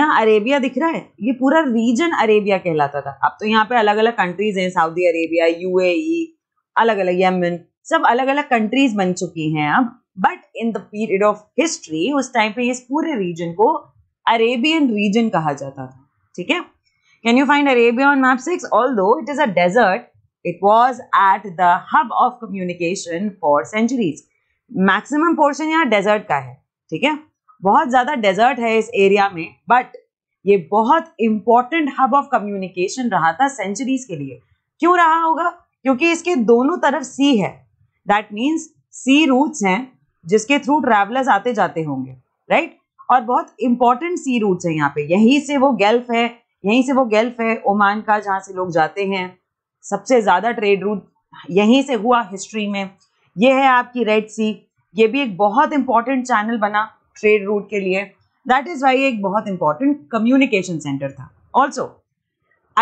यहाँ अरेबिया दिख रहा है, ये पूरा रीजन अरेबिया कहलाता था. अब तो यहाँ पे अलग अलग कंट्रीज हैं, सऊदी अरेबिया, यूएई, अलग अलग यमन, सब अलग अलग कंट्रीज बन चुकी हैं अब. But in the period of history उस टाइम पे इस पूरे रीजन को अरेबियन रीजन कहा जाता था. ठीक है. Can you find Arabia on map six? Although it is a desert, it was at the hub of communication for centuries. Maximum portion यहाँ desert का है, ठीक है? बहुत ज़्यादा desert है इस area में, but ये बहुत important hub of communication रहा था centuries के लिए. क्यों रहा होगा? क्योंकि इसके दोनों तरफ sea है. That means sea routes हैं, जिसके through travelers आते जाते होंगे, right? और बहुत important sea routes हैं यहाँ पे. यहीं से वो Gulf है. यहीं से वो गल्फ है ओमान का, जहाँ से लोग जाते हैं. सबसे ज़्यादा ट्रेड रूट यहीं से हुआ हिस्ट्री में. ये है आपकी रेड सी, ये भी एक बहुत इंपॉर्टेंट चैनल बना ट्रेड रूट के लिए. दैट इज़ वाई एक बहुत इंपॉर्टेंट कम्युनिकेशन सेंटर था. ऑल्सो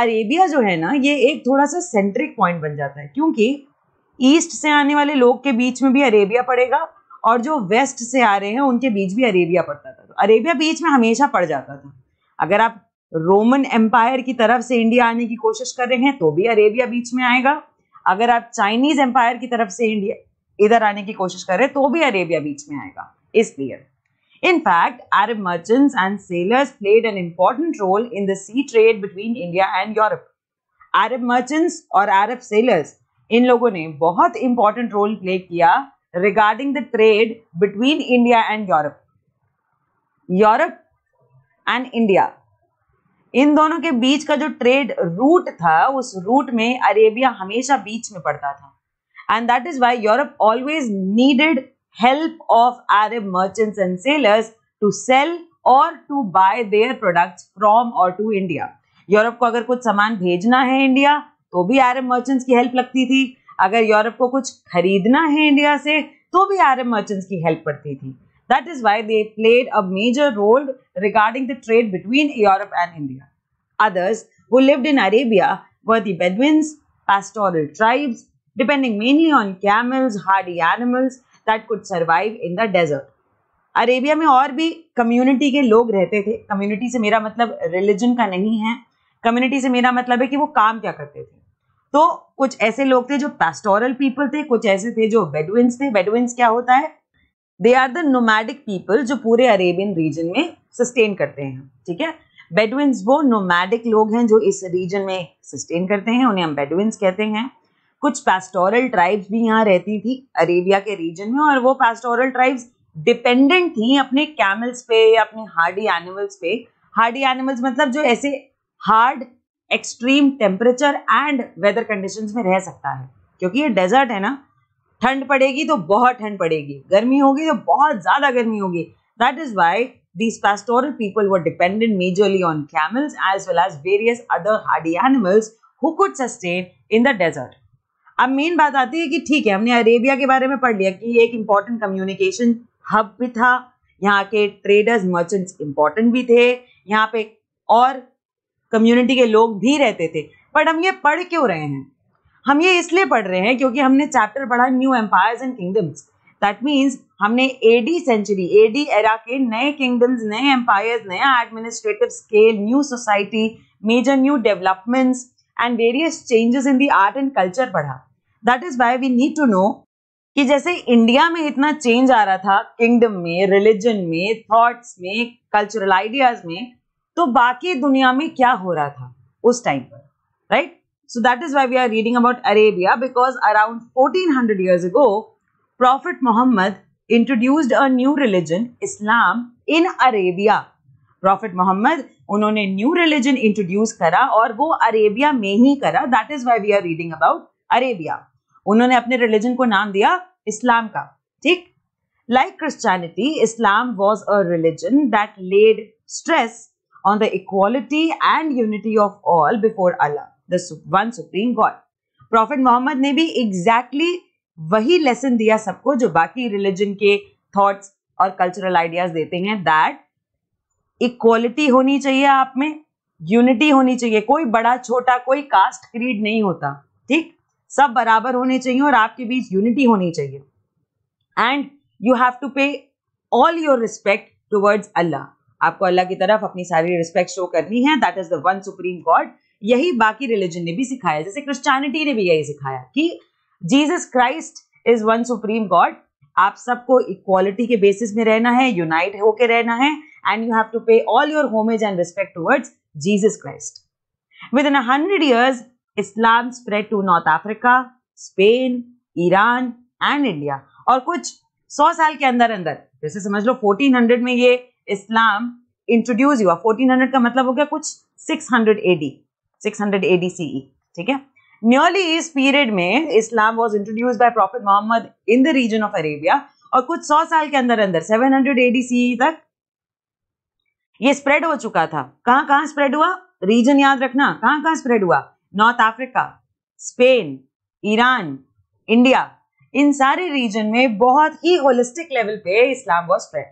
अरेबिया जो है ना, ये एक थोड़ा सा सेंट्रिक पॉइंट बन जाता है क्योंकि ईस्ट से आने वाले लोग के बीच में भी अरेबिया पड़ेगा और जो वेस्ट से आ रहे हैं उनके बीच भी अरेबिया पड़ता था. तो अरेबिया बीच में हमेशा पड़ जाता था. अगर आप रोमन एम्पायर की तरफ से इंडिया आने की कोशिश कर रहे हैं तो भी अरेबिया बीच में आएगा. अगर आप चाइनीज एम्पायर की तरफ से इंडिया इधर आने की कोशिश कर रहे हैं तो भी अरेबिया बीच में आएगा. इसलिए in fact Arab merchants and sailors played an important role in the sea trade between India and Europe. Arab merchants और अरब सेलर्स, इन लोगों ने बहुत इंपॉर्टेंट रोल प्ले किया regarding the trade between India and Europe. Europe and India, इन दोनों के बीच का जो ट्रेड रूट था उस रूट में अरेबिया हमेशा बीच में पड़ता था. And that is why Europe always needed help of Arab merchants and sailors to sell और to buy their products from और टू इंडिया. यूरोप को अगर कुछ सामान भेजना है इंडिया तो भी अरब मर्चेंट्स की हेल्प लगती थी. अगर यूरोप को कुछ खरीदना है इंडिया से तो भी अरब मर्चेंट्स की हेल्प पड़ती थी. That is why they played a major role regarding the trade between Europe and India. Others who lived in Arabia were the Bedouins, pastoral tribes, depending mainly on camels, hardy animals that could survive in the desert. Arabia में और भी community के लोग रहते थे. Community से मेरा मतलब religion का नहीं है. Community से मेरा मतलब है कि वो काम क्या करते थे. तो कुछ ऐसे लोग थे जो pastoral people थे, कुछ ऐसे थे जो Bedouins थे. Bedouins क्या होता है? They are the nomadic people जो पूरे अरेबियन रीजन में सस्टेन करते हैं. ठीक है. बेडुइन्स वो नोमैडिक लोग हैं जो इस रीजन में सस्टेन करते हैं, उन्हें हम बेडुइन्स कहते हैं. कुछ पैस्टोरल ट्राइब्स भी यहाँ रहती थी अरेबिया के रीजन में और वो पैस्टोरल ट्राइब्स डिपेंडेंट थी अपने कैमल्स पे या अपने हार्डी एनिमल्स पे. हार्डी एनिमल्स मतलब जो ऐसे hard extreme temperature and weather conditions में रह सकता है, क्योंकि ये डेजर्ट है ना, ठंड पड़ेगी तो बहुत ठंड पड़ेगी, गर्मी होगी तो बहुत ज्यादा गर्मी होगी. That is why these pastoral people were dependent majorly on camels as well as various other hardy animals who could sustain in the desert. अब मेन बात आती है कि ठीक है, हमने अरेबिया के बारे में पढ़ लिया कि ये एक इम्पॉर्टेंट कम्युनिकेशन हब भी था, यहाँ के ट्रेडर्स मर्चेंट्स इम्पॉर्टेंट भी थे, यहाँ पे और कम्युनिटी के लोग भी रहते थे. बट हम ये पढ़ क्यों रहे हैं? हम ये इसलिए पढ़ रहे हैं क्योंकि हमने चैप्टर पढ़ा new empires and kingdoms. That means हमने एडी सेंचुरी, एडी एरा के नए किंगडम्स, नए एम्पायर्स, नया administrative scale, new society, major new developments and various changes in the art and culture पढ़ा. That is why we need to know कि जैसे India में इतना चेंज आ रहा था किंगडम में, रिलीजन में, थॉट्स में, कल्चरल आइडियाज में, तो बाकी दुनिया में क्या हो रहा था उस टाइम पर, right? So that is why we are reading about Arabia, because around fourteen hundred years ago Prophet Muhammad introduced a new religion, Islam, in Arabia. Prophet Muhammad उन्होंने new religion introduce करा और वो Arabia में ही करा. That is why we are reading about Arabia. उन्होंने अपने religion को नाम दिया इस्लाम का, ठीक? Like Christianity, Islam was a religion that laid stress on the equality and unity of all before Allah, the one supreme God. Prophet Muhammad ने भी exactly वही लेसन दिया सबको जो बाकी रिलीजन के थॉट्स और कल्चरल आइडियाज देते हैं, दैट इक्वालिटी होनी चाहिए, आप में यूनिटी होनी चाहिए, कोई बड़ा छोटा, कोई कास्ट क्रीड नहीं होता, ठीक? सब बराबर होने चाहिए और आपके बीच यूनिटी होनी चाहिए. And you have to pay all your respect towards Allah, आपको अल्लाह की तरफ अपनी सारी रिस्पेक्ट शो करनी है, that is the one supreme god. यही बाकी रिलीजन ने भी सिखाया, जैसे क्रिश्चियनिटी ने भी यही सिखाया कि Jesus Christ is one supreme god, आप सबको इक्वालिटी के बेसिस में रहना है, यूनाइट होके रहना है, and you have to pay all your homage and respect towards Jesus Christ. Within hundred years Islam spread to north Africa, Spain, Iran and India. और कुछ सौ साल के अंदर अंदर, जैसे समझ लो फोर्टीन हंड्रेड में ये इस्लाम इंट्रोड्यूस हुआ. फोर्टीन हंड्रेड का मतलब हो गया कुछ six hundred AD six hundred AD CE, ठीक है? Nearly इस पीरियड में Islam was introduce by prophet Muhammad in the region of Arabia, और कुछ सौ साल के अंदर अंदर seven hundred A D C E तक ये स्प्रेड हो चुका था. कहाँ कहाँ स्प्रेड हुआ, रीजन याद रखना, कहाँ कहाँ स्प्रेड हुआ, north Africa, Spain, Iran, India, इन सारे रीजन में बहुत ही होलिस्टिक लेवल पे Islam was spread.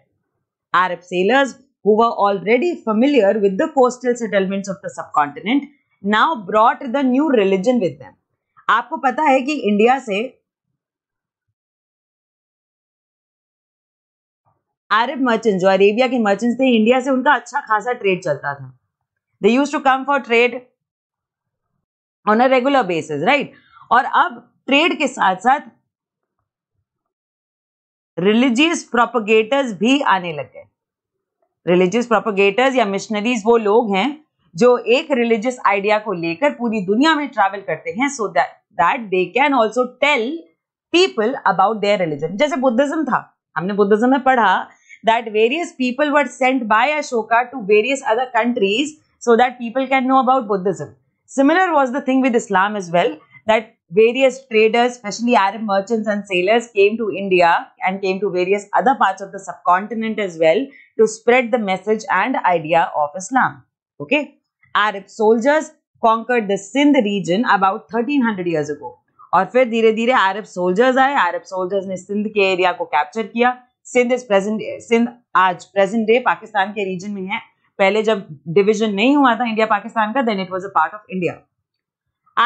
Arab sailors who were already familiar with the coastal settlements of the subcontinent Now brought the new religion with them. आपको पता है कि इंडिया से अरब मर्चेंट, जो अरेबिया के मर्चेंट थे, इंडिया से उनका अच्छा खासा ट्रेड चलता था. They used to come for trade on a regular basis, right? और अब ट्रेड के साथ साथ रिलीजियस प्रोपेगेटर्स भी आने लग गए. रिलीजियस प्रोपेगेटर्स या मिशनरीज वो लोग हैं जो एक रिलीजियस आइडिया को लेकर पूरी दुनिया में ट्रैवल करते हैं, so that that they can also tell people about their religion. जैसे बुद्धिज्म था, हमने बुद्धिज्म में पढ़ा that various people were sent by Ashoka to various other countries so that people can know about Buddhism. Similar was the thing with Islam as well, that various traders, specially Arab merchants and sailors, came to India and came to various other parts of the subcontinent as well to spread the message and idea of Islam. Okay, Arab soldiers conquered the Sindh region about thirteen hundred years ago. और फिर धीरे धीरे अरब soldiers आए, अरब soldiers ने सिंध के area को capture किया. Sindh is present, Sindh आज प्रेजेंट डे पाकिस्तान के रीजन में है. पहले जब डिवीजन नहीं हुआ था इंडिया पाकिस्तान का, then it was a part of India.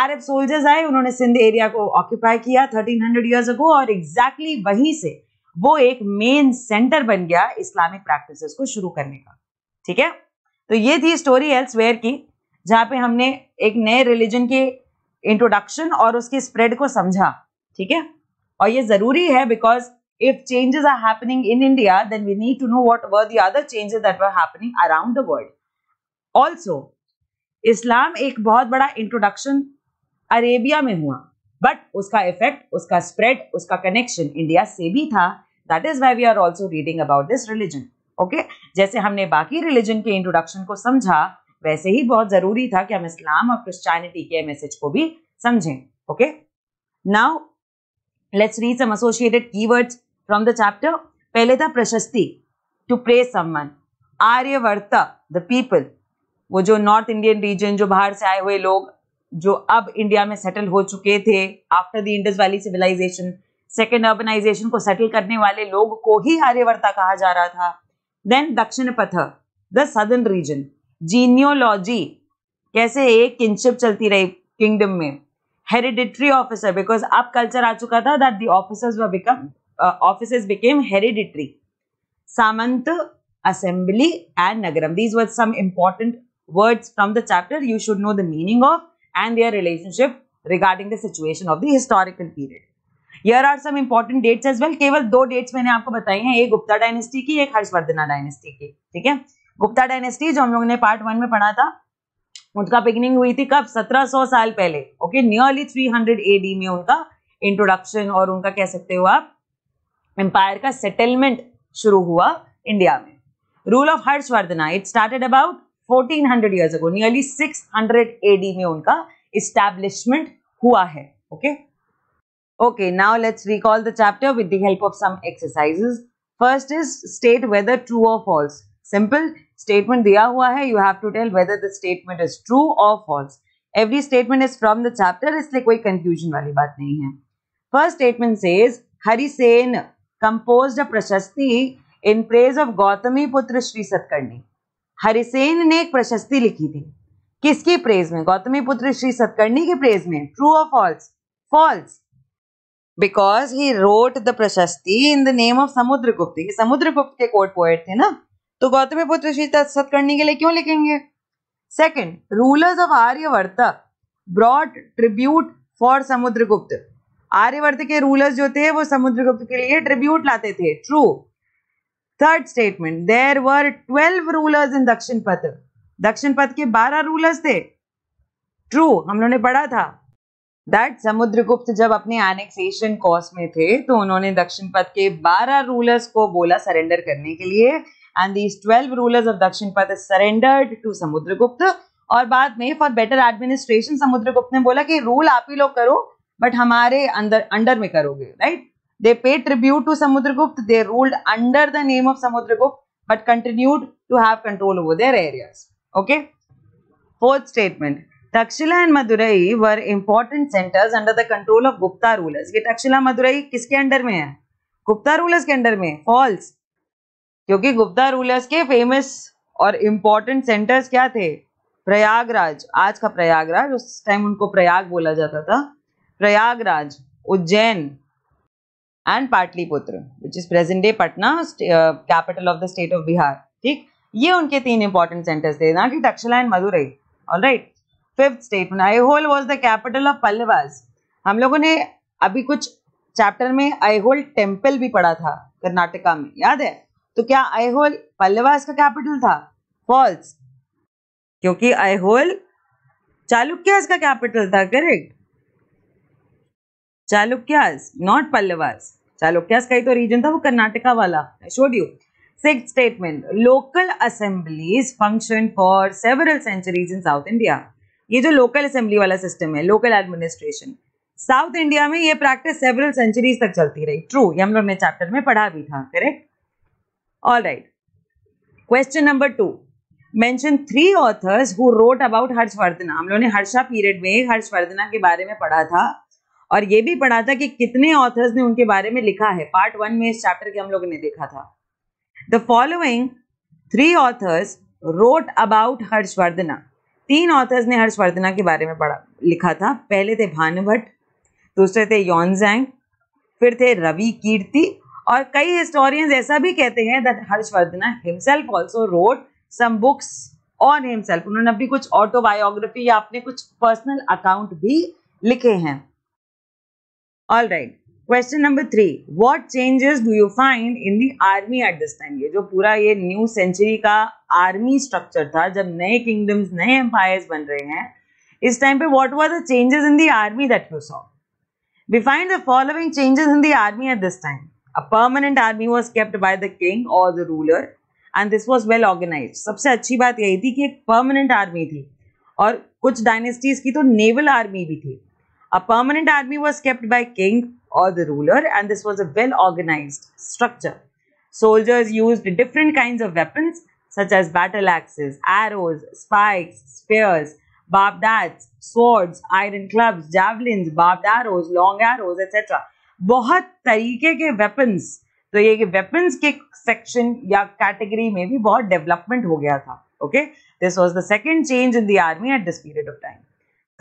Arab soldiers आए, उन्होंने सिंध एरिया को ऑक्यूपाई किया थर्टीन हंड्रेड ईयर्स अगो, और एग्जैक्टली exactly वहीं से वो एक मेन सेंटर बन गया इस्लामिक प्रैक्टिसेस को शुरू करने का, ठीक है? तो ये थी स्टोरी एल्सवेयर की, जहाँ पे हमने एक नए रिलीजन के इंट्रोडक्शन और उसके स्प्रेड को समझा, ठीक है? और ये जरूरी है because if changes are happening in India then we need to know what were the other changes that were happening around the world. Also Islam एक बहुत बड़ा इंट्रोडक्शन अरेबिया में हुआ, बट उसका इफेक्ट, उसका स्प्रेड, उसका कनेक्शन इंडिया से भी था. That is why we are also reading about this religion. Okay, जैसे हमने बाकी रिलीजन के इंट्रोडक्शन को समझा, वैसे ही बहुत जरूरी था कि हम इस्लाम और क्रिश्चियनिटी के मैसेज को भी समझें. Okay, now let's read some associated keywords from the chapter. पहले था prashasti, to praise someone. Aryavarta, the people, वो जो नॉर्थ इंडियन रीजन, जो बाहर से आए हुए लोग जो अब इंडिया में सेटल हो चुके थे after the Indus valley civilisation, second urbanisation को सेटल करने वाले लोग को ही आर्यवर्ता कहा जा रहा था. देन दक्षिण पथ, द सदर्न रीजन. जीनियोलॉजी, कैसे एक किनशिप चलती रही किंगडम में. हेरिडिटरी ऑफिसर, बिकॉज अब कल्चर आ चुका था that the officers were become officers became hereditary. Samanta, assembly and nagaram. These were some important words from the chapter. You should know the meaning of and their relationship regarding the situation of the historical period. Here are some important dates as well. केवल दो dates मैंने आपको बताई हैं, एक Gupta dynasty की, एक Harshavardhana dynasty की. ठीक है, गुप्ता डायनेस्टी जो हम लोगों ने पार्ट वन में पढ़ा था, उनका बिगिनिंग हुई थी कब, सत्रह सौ साल पहले. ओके, नियरली तीन सौ ए डी में उनका इंट्रोडक्शन और उनका कह सकते हो आप एम्पायर का सेटलमेंट शुरू हुआ इंडिया में. Rule of Harshavardhana, it started about चौदह सौ years ago, nearly six hundred A D में उनका establishment हुआ है. Okay? Okay, now let's recall the chapter with the help of some exercises. First is state whether true or false. Simple statement दिया हुआ है, you have to tell whether the statement is true or false. Every statement is from the chapter, इसलिए कोई confusion वाली बात नहीं है. First statement says, Harisena composed a Prashasti in praise of Gautami Putra Shri Satkarni. Harisena ने एक प्रशस्ति लिखी थी, किसकी प्रेज में, गौतमी पुत्र श्री सतकर्णी की प्रेज में. ट्रू और false? False, because he wrote the prashasti in the name of Samudragupta. ये समुद्रगुप्त के कोर्ट पोएट थे ना, तो गौतमी पुत्र श्री सतकर्णी के लिए क्यों लिखेंगे. Second, rulers of Aryavarta brought tribute for Samudragupta. Aryavarta के रूलर्स जो थे वो समुद्रगुप्त के लिए ट्रिब्यूट लाते थे. True. Third statement, there were twelve rulers in दक्षिण पथ. दक्षिण पथ के बारह रूलर्स थे. ट्रू, हम लोगों ने पढ़ा था दैट समुद्रगुप्त जब अपने एनेक्सेशन कॉज में थे तो उन्होंने दक्षिण पथ के बारह रूलर्स को बोला सरेंडर करने के लिए, and these twelve rulers of Dakshin Path surrendered to Samudragupta. और बाद में फॉर बेटर एडमिनिस्ट्रेशन समुद्रगुप्त ने बोला कि रूल आप ही लोग करो, बट हमारे अंदर अंडर में करोगे. Right, they paid tribute to Samudragupta, they ruled under the name of Samudragupta but continued to have control over their areas. Okay, fourth statement, Takshila and Madurai were important centers under the control of Gupta rulers. Ye Takshila Madurai kiske under mein hai, Gupta rulers ke under mein. False, kyunki Gupta rulers ke famous aur important centers kya the, Prayagraj, aaj ka Prayagraj, us time unko Prayag bola jata tha, Prayagraj, Ujjain and Pataliputra, which is present day Patna, uh, capital of the state of Bihar. ठीक, ये उनके तीन important centers थे ना, कि Takshila and Madurai. All right. Fifth statement, Aihole was the capital of Pallavas. हम लोगों ने अभी कुछ chapter में Aihole temple भी पढ़ा था कर्नाटका में, याद है. तो क्या Aihole Pallavas का capital था? False, क्योंकि Aihole Chalukyas का capital था. Correct, Chalukyas, not Pallavas. चालुक्यास का ही तो रीजन था वो कर्नाटका वाला. I showed you. Sixth statement, local assemblies function for several centuries in South India. ये जो लोकल असेंबली वाला सिस्टम है, लोकल एडमिनिस्ट्रेशन, साउथ इंडिया में ये प्रैक्टिस सेवरल सेंचुरीज तक चलती रही. ट्रू, ये हम लोग ने चैप्टर में पढ़ा भी था. Correct. All right, question number two, mention three authors who wrote about Harshavardhana. हम लोगों ने हर्षा पीरियड में हर्षवर्धना के बारे में पढ़ा था और ये भी पढ़ा था कि कितने ऑथर्स ने उनके बारे में लिखा है. पार्ट वन में इस चैप्टर के हम लोगों ने देखा था. The following three authors wrote about Harshavardhana. तीन ऑथर्स ने हर्षवर्धना के बारे में पढ़ा लिखा था. पहले थे भानुभट्ट, दूसरे थे योनजैंग, फिर थे रवि कीर्ति. और कई हिस्टोरियंस ऐसा भी कहते हैं that Harshavardhana himself also wrote some books on himself. उन्होंने अपनी कुछ ऑटोबायोग्राफी या अपने कुछ पर्सनल अकाउंट भी लिखे हैं. All right. Question number three. What changes do you find in the army at this time? ये जो पूरा ये new century का army structure था, जब नए kingdoms, नए empires बन रहे हैं, इस time पे what were the changes in the army that you saw? We find the following changes in the army at this time. A permanent army was kept by the king or the ruler and this was well organized. सबसे अच्छी बात यही थी कि एक permanent army थी और कुछ dynasties की तो naval army भी थी. A permanent army was kept by king or the ruler and this was a well organized structure. Soldiers used different kinds of weapons such as battle axes, arrows, spikes, spears, barbed darts, swords, iron clubs, javelins, barbed arrows, long arrows, et cetera. बहुत तरीके के weapons, तो ये weapons के section या category में भी बहुत development हो गया था. Okay, this was the second change in the army at this period of time.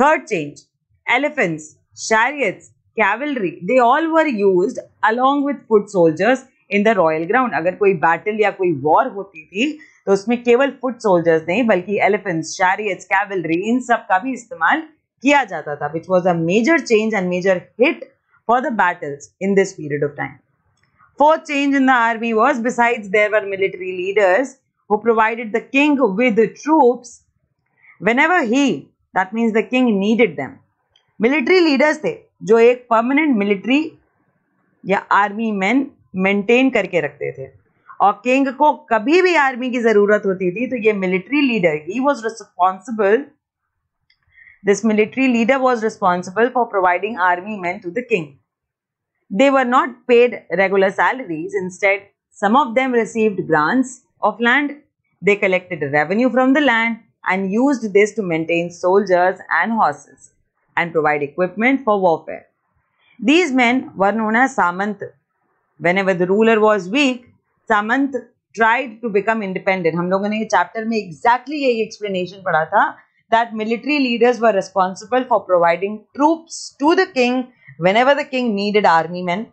Third change, elephants, chariots, cavalry, they all were used along with foot soldiers in the royal ground. अगर कोई battle या कोई war होती थी तो उसमें केवल foot soldiers नहीं बल्कि elephants, chariots, cavalry इन सब का भी इस्तेमाल किया जाता था, which was a major change and major hit for the battles in this period of time. Fourth change in the army was, besides there were military leaders who provided the king with troops whenever he, that means the king, needed them. Military leaders थे जो एक permanent military या army men maintain करके रखते थे और king को कभी भी आर्मी की जरूरत होती थी तो ये मिलिट्री लीडर ही was responsible, this military leader was responsible for providing army man to the king. They were not paid regular salaries, instead some of them received grants of land. They collected revenue from the land and used this to maintain soldiers and horses and provide equipment for warfare. These man were known as samanta. Whenever the ruler was weak, samanta tried to become independent. हम लोगों ने ये chapter में exactly यही explanation पढ़ा था that military leaders were responsible for providing troops to the king whenever the king needed army men.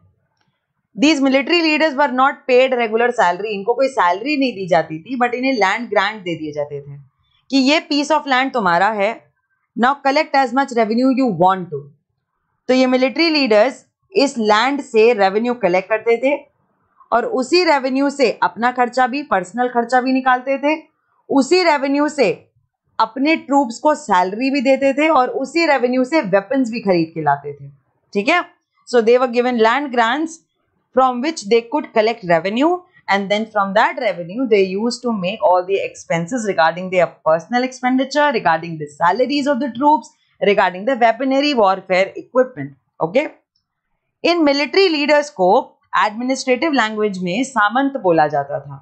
These military leaders were not paid regular salary. इनको कोई salary नहीं दी जाती थी but इन्हें land grant दे दिए जाते थे कि ये piece of land तुम्हारा है, now collect as much revenue you want to. तो ये military leaders इस land से revenue collect करते थे और उसी रेवेन्यू से अपना खर्चा भी, पर्सनल खर्चा भी निकालते थे, उसी रेवेन्यू से अपने ट्रूप्स को सैलरी भी देते थे और उसी रेवेन्यू से वेपन्स भी खरीद के लाते थे. ठीक है, so they were given land grants from which they could collect revenue and then from that revenue they used to make all the expenses regarding their personal expenditure, regarding the salaries of the troops, regarding the weaponry, warfare equipment. Okay, इन military leaders को administrative language में सामंत बोला जाता था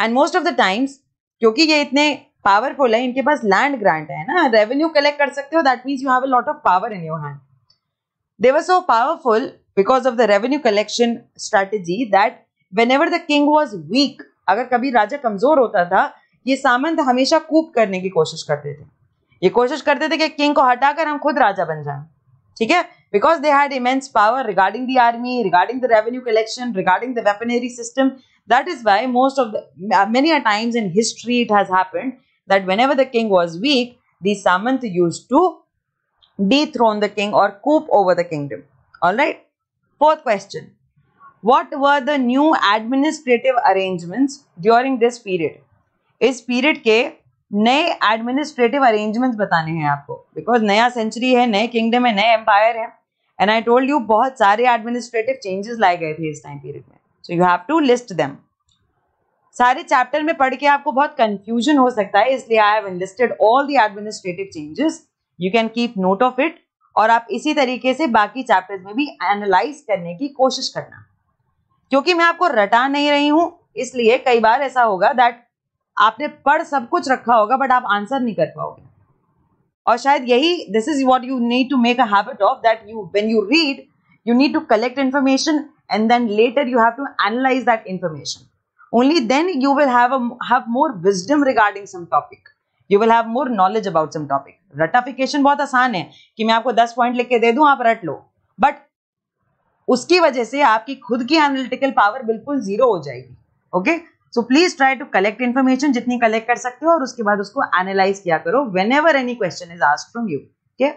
and most of the times क्योंकि ये इतने powerful है, इनके पास लैंड ग्रांट है ना, रेवेन्यू कलेक्ट कर सकते हो, that means you have a lot of power in your hand. They were so powerful because of the revenue collection strategy that whenever the king was weak, अगर कभी राजा कमजोर होता था, ये सामंत हमेशा कूप करने की कोशिश करते थे. ये कोशिश करते थे कि किंग को हटाकर हम खुद राजा बन जाए. ठीक है, because they had immense power regarding the army, regarding the revenue collection, regarding the weaponry system. That is why most of the, many a times in history it has happened that whenever the king was weak, the Samant used to dethrone the king or coup over the kingdom. All right. Fourth question: what were the new administrative arrangements during this period? इस period के नए administrative arrangements बताने हैं आपको, because नया century है, नए kingdom है, नए एम्पायर है एंड आई टोल्ड यू बहुत सारे एडमिनिस्ट्रेटिव चेंजेस लाए गए थे इस टाइम पीरियड में. So you have to list them. सारे चैप्टर में पढ़ के आपको बहुत कंफ्यूजन हो सकता है, इसलिए I have listed all the administrative changes. You can keep note of it और आप इसी तरीके से बाकी चैप्टर्स में भी एनालाइज करने की कोशिश करना. क्योंकि मैं आपको रटा नहीं रही हूँ, इसलिए कई बार ऐसा होगा दैट आपने पढ़ सब कुछ रखा होगा बट आप आंसर नहीं कर पाओगे. और शायद यही, this is what you need to make a habit of that you when you read you need to collect information and then later you have to analyse that information. Only then you will have a have more wisdom regarding some topic, you will have more knowledge about some topic. रटाफिकेशन बहुत आसान है कि मैं आपको दस point लिख के दे दूं, आप रट लो, बट उसकी वजह से आपकी खुद की एनालिटिकल पावर बिल्कुल जीरो हो जाएगी. Okay okay? So please try to collect information जितनी collect कर सकते हो और उसके बाद उसको analyze किया करो whenever any question is asked from you. Okay?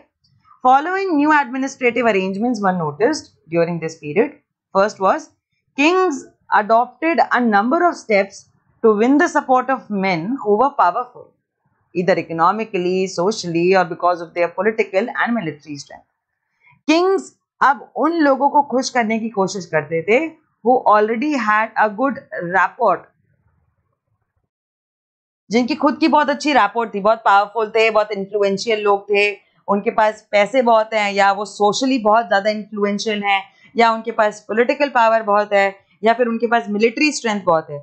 Following new administrative arrangements were noticed during this period. First was kings adopted a number of steps to win the support of men who were powerful, either economically, socially, or because of their political and military strength. Kings अब उन लोगों को खुश करने की कोशिश करते थे who already had a good rapport, जिनकी खुद की बहुत अच्छी रैपोर्ट थी, बहुत पावरफुल थे, बहुत इन्फ्लुएंशियल लोग थे, उनके पास पैसे बहुत हैं, या वो सोशली बहुत ज़्यादा इन्फ्लुएंशियल हैं, या उनके पास पॉलिटिकल पावर बहुत है, या फिर उनके पास मिलिट्री स्ट्रेंथ बहुत है,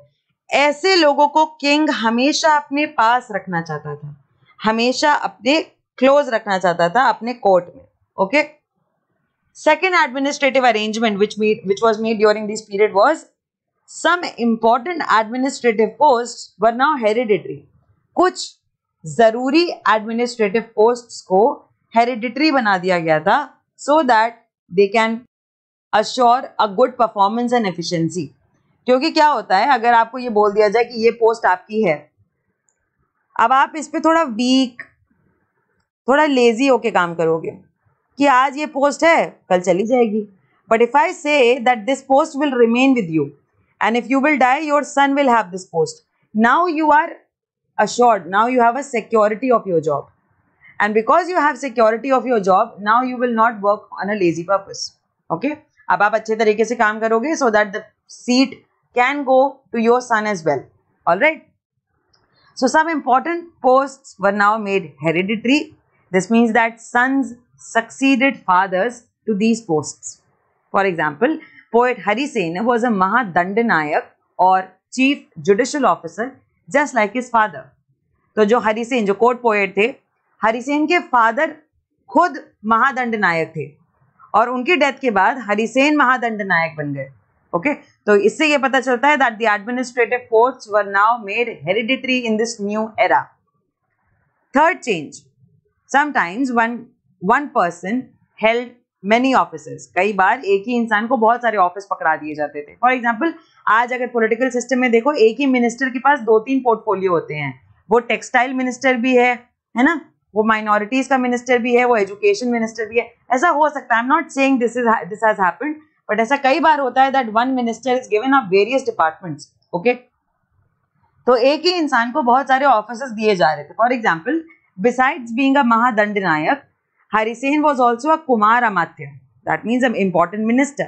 ऐसे लोगों को किंग हमेशा अपने पास रखना चाहता था, हमेशा अपने क्लोज रखना चाहता था अपने कोर्ट में. Okay, second administrative arrangement which made which was made during this period was Some important administrative posts were now hereditary. कुछ जरूरी administrative posts को hereditary बना दिया गया था so that they can assure a good performance and efficiency. क्योंकि क्या होता है, अगर आपको ये बोल दिया जाए कि ये पोस्ट आपकी है, अब आप इस पर थोड़ा वीक, थोड़ा लेजी होके काम करोगे कि आज ये पोस्ट है कल चली जाएगी. But if I say that this post will remain with you, and if you will die, your son will have this post. Now you are assured. Now you have a security of your job, and because you have security of your job, now you will not work on a lazy purpose. Okay? अब आप अच्छे तरीके से काम करोगे, so that the seat can go to your son as well. All right? So some important posts were now made hereditary. This means that sons succeeded fathers to these posts. For example, poet Harisena was a Mahadandanayak or chief judicial officer, just like his father. तो जो हरिसेन, जो court poet थे, हरिसेन के father खुद महादंडनायक थे और उनकी death के बाद हरिसेन महादंडनायक बन गए. ओके, तो इससे ये पता चलता है that the administrative posts were now made hereditary in this new era. Third change, sometimes one one person held many office, कई बार एक ही इंसान को बहुत सारे ऑफिस पकड़ा दिए जाते थे. फॉर एग्जाम्पल, आज अगर पॉलिटिकल सिस्टम में देखो, एक ही मिनिस्टर के पास दो तीन पोर्टफोलियो होते हैं. वो टेक्सटाइल मिनिस्टर भी है, है ना, वो माइनॉरिटीज का मिनिस्टर भी है, वो एजुकेशन मिनिस्टर भी है. ऐसा हो सकता है, I am not saying this is this has happened, but ऐसा कई बार होता है that one minister is given of various departments. Okay, तो एक ही इंसान को बहुत सारे ऑफिस दिए जा रहे थे. For example, besides being a mahadandanayaka, Harisena was also a Kumaramatya, that means an important minister,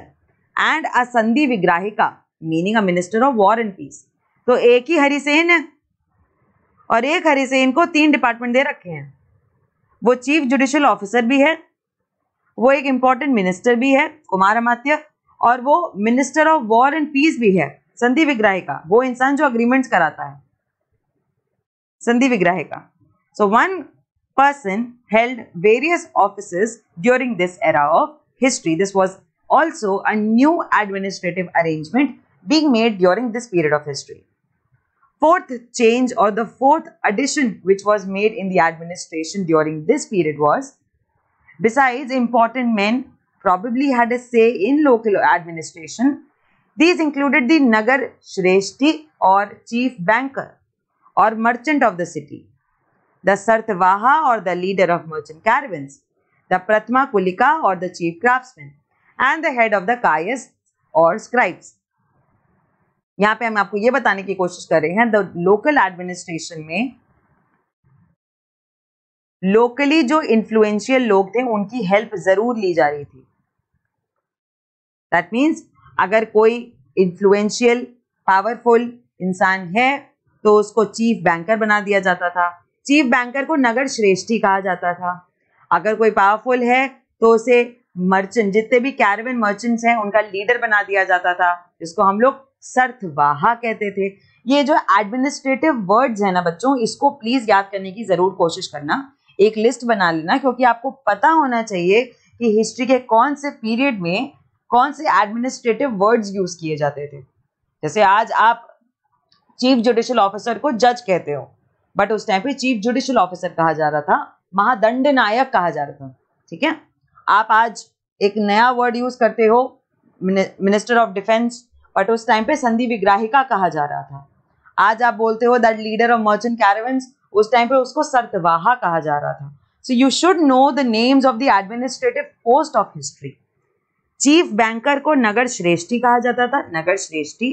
and a Sandhi Vigrahika, meaning a minister of war and peace. तो एक ही हरिसेन है और एक हरिसेन को तीन डिपार्टमेंट दे रखे हैं. वो चीफ जुडिशियल ऑफिसर भी है, वो एक इम्पोर्टेंट मिनिस्टर भी है कुमारामात्य, और वो minister of war and peace भी है संधि विग्राहिका, वो इंसान जो अग्रीमेंट्स कराता है, संधि विग्राहिका. So one person held various offices during this era of history. This was also a new administrative arrangement being made during this period of history. Fourth change or the fourth addition which was made in the administration during this period was, besides important men probably had a say in local administration, these included the Nagar Shreshti or chief banker or merchant of the city, the Sartvaha or the leader of merchant caravans, the Pratma Kulika or the chief craftsman, and the head of the Kayasts or scribes. यहाँ पे हम आपको ये बताने की कोशिश कर रहे हैं, द लोकल एडमिनिस्ट्रेशन में लोकली जो इन्फ्लुएंशियल लोग थे उनकी हेल्प जरूर ली जा रही थी. दैट मीन्स अगर कोई इन्फ्लुएंशियल पावरफुल इंसान है तो उसको चीफ बैंकर बना दिया जाता था. चीफ बैंकर को नगर श्रेष्ठी कहा जाता था. अगर कोई पावरफुल है तो उसे मर्चेंट, जितने भी कैरवन मर्चेंट्स हैं उनका लीडर बना दिया जाता था, जिसको हम लोग सर्तवाहा कहते थे. ये जो एडमिनिस्ट्रेटिव वर्ड्स हैं ना बच्चों, इसको प्लीज याद करने की जरूर कोशिश करना, एक लिस्ट बना लेना, क्योंकि आपको पता होना चाहिए कि हिस्ट्री के कौन से पीरियड में कौन से एडमिनिस्ट्रेटिव वर्ड्स यूज किए जाते थे. जैसे आज आप चीफ जुडिशियल ऑफिसर को जज कहते हो, बट उस टाइम पे चीफ जुडिशियल ऑफिसर कहा जा रहा था, महादंडनायक कहा जा रहा था. ठीक है, आप आज एक नया वर्ड यूज करते हो मिनिस्टर ऑफ डिफेंस, बट उस टाइम पे संधि विग्राहिका कहा जा रहा था. आज आप बोलते हो that leader of merchant caravans, उस टाइम पे उसको सर्तवाहा कहा जा रहा था. So you should know the names of the administrative post of history. Chief banker को नगर श्रेष्ठी कहा जाता था, नगर श्रेष्ठी.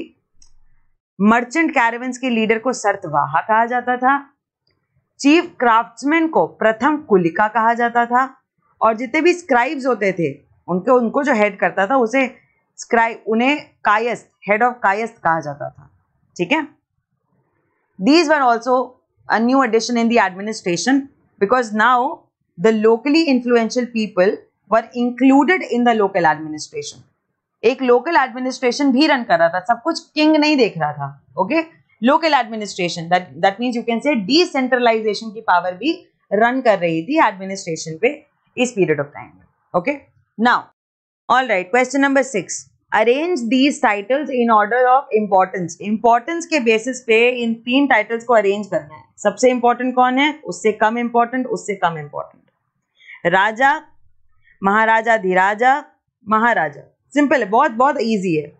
मर्चेंट कैरवन्स के लीडर को सर्तवाहा कहा जाता था. चीफ क्राफ्ट्समैन को प्रथम कुलिका कहा जाता था, और जितने भी स्क्राइब्स होते थे उनको उनको जो हेड करता था उसे स्क्राइब, उन्हें कायस्थ, हेड ऑफ कायस्थ कहा जाता था, ठीक है। These were also a new addition in the administration because now the locally influential people were included in the local administration. एक लोकल एडमिनिस्ट्रेशन भी रन कर रहा था, सब कुछ किंग नहीं देख रहा था, okay. Local administration that that means you can say decentralization की पावर भी रन कर रही थी एडमिनिस्ट्रेशन पे इस पीरियड ऑफ टाइम में, okay. Now alright, question number six, arrange these titles in order of importance. Importance के बेसिस पे इन तीन टाइटल्स को अरेंज करना है। सबसे इंपॉर्टेंट कौन है, उससे कम इंपॉर्टेंट, उससे कम इंपॉर्टेंट। राजा, महाराजा, धीराजा, महाराजा। सिंपल है, बहुत बहुत इजी है।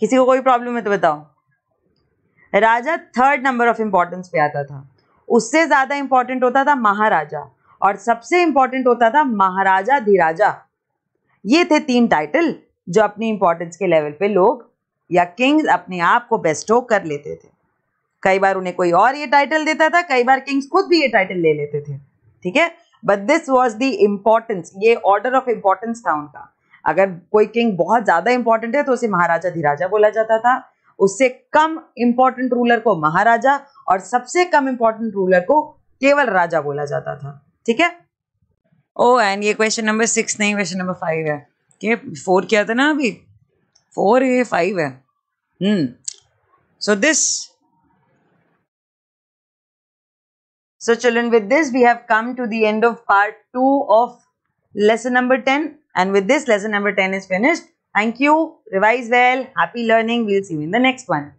किसी को कोई प्रॉब्लम है तो बताओ। राजा थर्ड नंबर ऑफ इंपॉर्टेंस पे आता था, उससे ज्यादा इंपॉर्टेंट होता था महाराजा, और सबसे इंपॉर्टेंट होता था महाराजा धीराजा। ये थे तीन टाइटल जो अपनी इंपॉर्टेंस के लेवल पे लोग या किंग्स अपने आप को बेस्टो कर लेते थे। कई बार उन्हें कोई और ये टाइटल देता था, कई बार किंग्स खुद भी ये टाइटल ले लेते थे, ठीक है। But this was the importance, ये ऑर्डर ऑफ इम्पोर्टेंस था उनका। अगर कोई किंग बहुत ज्यादा इंपॉर्टेंट है तो उसे महाराजा धीराजा बोला जाता था, उससे कम इंपॉर्टेंट रूलर को महाराजा और सबसे कम इंपॉर्टेंट रूलर को केवल राजा बोला जाता था, ठीक है। ओ एंड ये क्वेश्चन नंबर सिक्स नहीं, क्वेश्चन नंबर फाइव है। के फोर क्या था ना, अभी फोर, ये फाइव है। Hmm so this so children, with this we have come to the end of part two of lesson number ten. And with this, lesson number ten is finished. Thank you. Revise well. Happy learning. We'll see you in the next one.